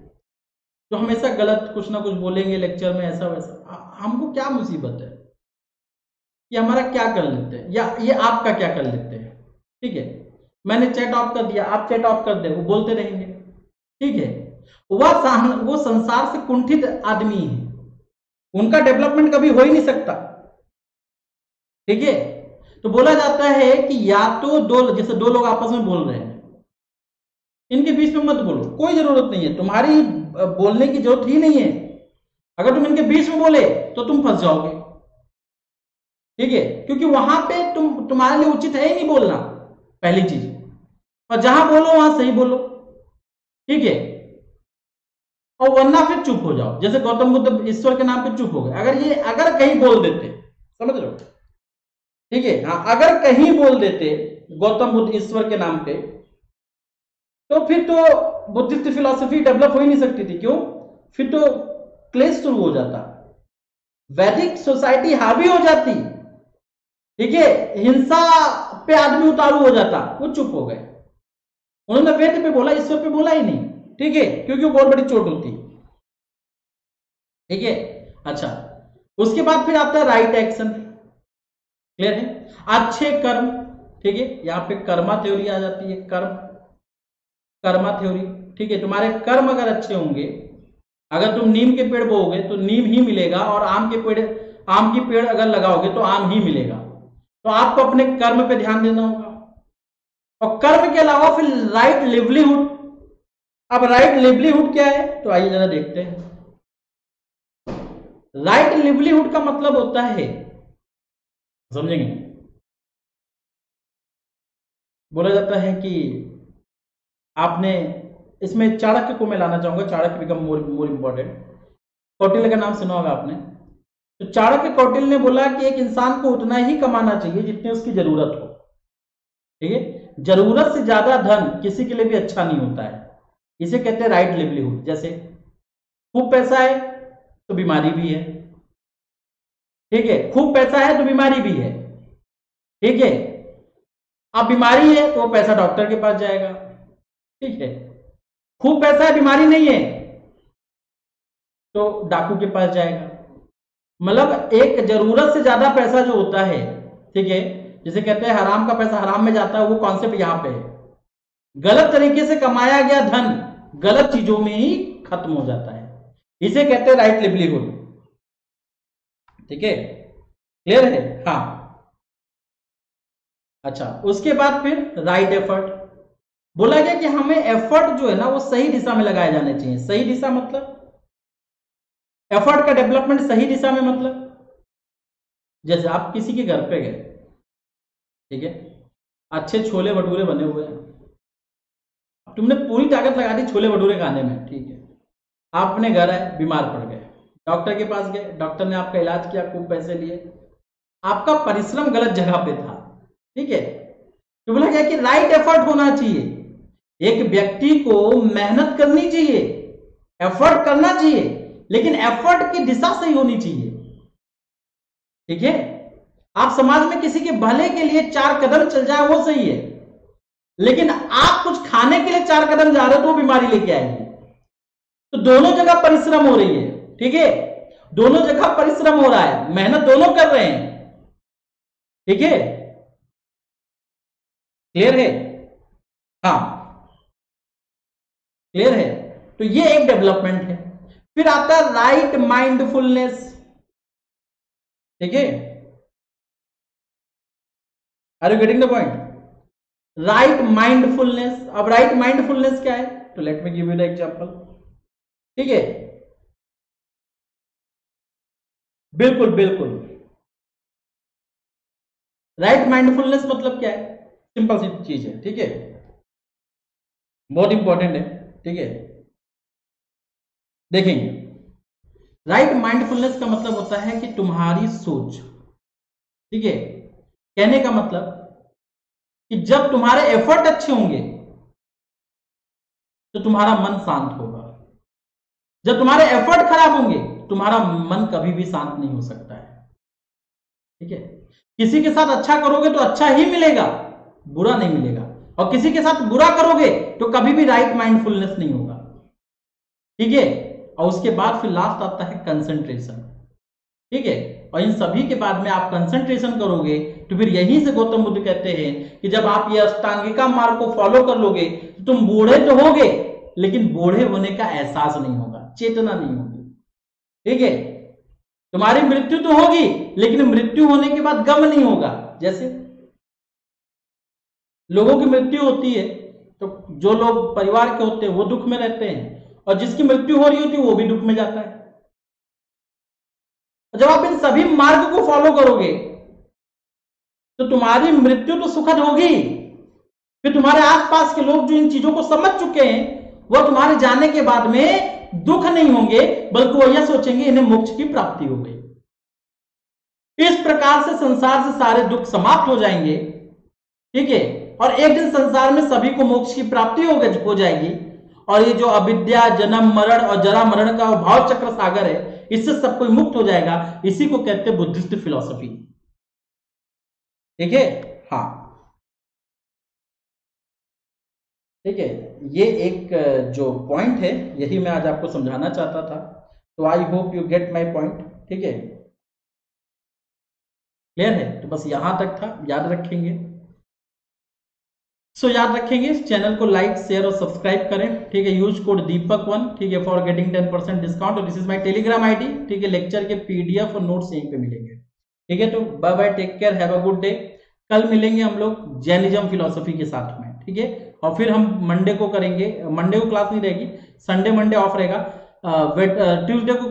जो हमेशा गलत कुछ ना कुछ बोलेंगे लेक्चर में, ऐसा वैसा। हमको क्या मुसीबत है कि हमारा क्या कर लेते हैं, या ये आपका क्या कर लेते हैं। ठीक है, मैंने चैट ऑफ कर दिया, आप चैट ऑफ कर दे, वो बोलते रहेंगे। ठीक है, वो संसार से कुंठित आदमी है, उनका डेवलपमेंट कभी हो ही नहीं सकता। ठीक है, तो बोला जाता है कि या तो दो, जैसे दो लोग आपस में बोल रहे हैं, इनके बीच में मत बोलो, कोई जरूरत नहीं है, तुम्हारी बोलने की जरूरत ही नहीं है। अगर तुम इनके बीच में बोले तो तुम फंस जाओगे। ठीक है, क्योंकि वहां पे तुम्हारे लिए उचित है ही नहीं बोलना, पहली चीज। और जहां बोलो वहां सही बोलो। ठीक है, और वरना फिर चुप हो जाओ, जैसे गौतम बुद्ध ईश्वर के नाम पे चुप हो गए। अगर कहीं बोल देते, समझ लो, ठीक है, हाँ, अगर कहीं बोल देते गौतम बुद्ध ईश्वर के नाम पे, तो फिर तो बुद्धिस्ट फिलॉसफी डेवलप हो ही नहीं सकती थी। क्यों? फिर तो क्लेश शुरू हो जाता, वैदिक सोसाइटी हावी हो जाती। ठीक है, हिंसा पे आदमी उतारू हो जाता। वो चुप हो गए, उन्होंने वेद पे बोला, ईश्वर पे बोला ही नहीं। ठीक है, क्योंकि वो बहुत बड़ी चोट होती। ठीक है, अच्छा, उसके बाद फिर आता है राइट एक्शन। क्लियर है? अच्छे कर्म। ठीक है, यहां पे कर्मा थ्योरी आ जाती है, कर्मा थ्योरी। ठीक है, तुम्हारे कर्म अगर अच्छे होंगे, अगर तुम नीम के पेड़ बोओगे तो नीम ही मिलेगा, और आम के पेड़ अगर लगाओगे तो आम ही मिलेगा। तो आपको अपने कर्म पे ध्यान देना होगा, और कर्म के अलावा फिर राइट लिवलीहुड। अब राइट लिवलीहुड क्या है, तो आइए जरा देखते हैं। राइट लिवलीहुड का मतलब होता है, समझेंगे, बोला जाता है कि आपने इसमें चाणक्य को मैं लाना चाहूंगा, Chanakya become more important. Kautilya का नाम सुना होगा आपने, तो चाणक्य कौटिल्य ने बोला कि एक इंसान को उतना ही कमाना चाहिए जितनी उसकी जरूरत हो। ठीक है, जरूरत से ज्यादा धन किसी के लिए भी अच्छा नहीं होता है, इसे कहते हैं राइट लिवलीहुड। जैसे खूब पैसा है तो बीमारी भी है। ठीक है, खूब पैसा है तो बीमारी भी है। ठीक है, अब बीमारी है तो पैसा डॉक्टर के पास जाएगा। ठीक है, खूब पैसा है, बीमारी नहीं है तो डाकू के पास जाएगा। मतलब एक जरूरत से ज्यादा पैसा जो होता है, ठीक है, जिसे कहते हैं हराम का पैसा हराम में जाता है, वो कॉन्सेप्ट यहां पे है। गलत तरीके से कमाया गया धन गलत चीजों में ही खत्म हो जाता है, इसे कहते हैं राइट लिवलीहुड। ठीक है, क्लियर है? हाँ, अच्छा, उसके बाद फिर राइट एफर्ट। बोला गया कि हमें एफर्ट जो है ना वो सही दिशा में लगाए जाने चाहिए। सही दिशा मतलब एफर्ट का डेवलपमेंट सही दिशा में, मतलब जैसे आप किसी के घर पे गए, ठीक है, अच्छे छोले भटूरे बने हुए हैं, तुमने पूरी ताकत लगा दी छोले भटूरे खाने में। ठीक है, आप अपने घर आए, बीमार पड़ गए, डॉक्टर के पास गए, डॉक्टर ने आपका इलाज किया, खूब पैसे लिए, आपका परिश्रम गलत जगह पे था। ठीक है, तो बोला गया कि राइट एफर्ट होना चाहिए, एक व्यक्ति को मेहनत करनी चाहिए, एफर्ट करना चाहिए, लेकिन एफर्ट की दिशा सही होनी चाहिए। ठीक है, आप समाज में किसी के भले के लिए चार कदम चल जाए वो सही है, लेकिन आप कुछ खाने के लिए चार कदम जा रहे हो तो वो बीमारी लेके आएगी। तो दोनों जगह परिश्रम हो रही है। ठीक है, दोनों जगह परिश्रम हो रहा है, मेहनत दोनों कर रहे हैं, ठीक है, क्लियर है? हाँ क्लियर है। तो ये एक डेवलपमेंट है। फिर आता है राइट माइंडफुलनेस। ठीक है, are you getting the point? Right mindfulness. अब राइट माइंडफुलनेस क्या है? तो let me give you the example. ठीक है, बिल्कुल बिल्कुल। राइट माइंडफुलनेस मतलब क्या है? सिंपल सी चीज है, ठीक है, बहुत इंपॉर्टेंट है। ठीक है, देखेंगे। राइट माइंडफुलनेस का मतलब होता है कि तुम्हारी सोच, ठीक है, कहने का मतलब कि जब तुम्हारे एफर्ट अच्छे होंगे तो तुम्हारा मन शांत होगा, जब तुम्हारे एफर्ट खराब होंगे तुम्हारा मन कभी भी शांत नहीं हो सकता है। ठीक है, किसी के साथ अच्छा करोगे तो अच्छा ही मिलेगा, बुरा नहीं मिलेगा, और किसी के साथ बुरा करोगे तो कभी भी राइट माइंडफुलनेस नहीं होगा। ठीक है, और उसके बाद फिर लास्ट आता है कंसंट्रेशन। ठीक है, और इन सभी के बाद में आप कंसंट्रेशन करोगे तो फिर यहीं से गौतम बुद्ध कहते हैं कि जब आप ये अष्टांगिका मार्ग को फॉलो कर लोगे तो तुम बूढ़े तो होगे लेकिन बूढ़े होने का एहसास नहीं होगा, चेतना नहीं होगी। ठीक है, तुम्हारी मृत्यु तो होगी लेकिन मृत्यु होने के बाद गम नहीं होगा। जैसे लोगों की मृत्यु होती है तो जो लोग परिवार के होते हैं वो दुख में रहते हैं, और जिसकी मृत्यु हो रही होती है वो भी दुख में जाता है। जब आप इन सभी मार्ग को फॉलो करोगे तो तुम्हारी मृत्यु तो सुखद होगी, फिर तुम्हारे आसपास के लोग जो इन चीजों को समझ चुके हैं वो तुम्हारे जाने के बाद में दुख नहीं होंगे, बल्कि वो यह सोचेंगे इन्हें मोक्ष की प्राप्ति हो गई। इस प्रकार से संसार से सारे दुख समाप्त हो जाएंगे। ठीक है, और एक दिन संसार में सभी को मोक्ष की प्राप्ति हो जाएगी, और ये जो अविद्या, जन्म मरण और जरा मरण का भाव चक्र सागर है, इससे सब कोई मुक्त हो जाएगा। इसी को कहते हैं बुद्धिस्ट फिलॉसफी। ठीक है, हाँ ठीक है, ये एक जो पॉइंट है यही मैं आज आपको समझाना चाहता था। तो I hope you get my point. ठीक है, क्लियर है? तो बस यहां तक था, याद रखेंगे। सो याद रखेंगे, चैनल को लाइक, शेयर और सब्सक्राइब करें। ठीक है, यूज कोड Deepak1, ठीक है, फॉर गेटिंग 10% डिस्काउंट। और this is my Telegram ID. ठीक है, लेक्चर के पीडीएफ और नोट्स यहीं पे मिलेंगे। ठीक है, तो bye bye, take care, have a good day. कल मिलेंगे हम लोग जैनिज्म फिलोसफी के साथ में। ठीक है, और फिर हम मंडे को करेंगे, मंडे को क्लास नहीं रहेगी, संडे मंडे ऑफ रहेगा, ट्यूजडे को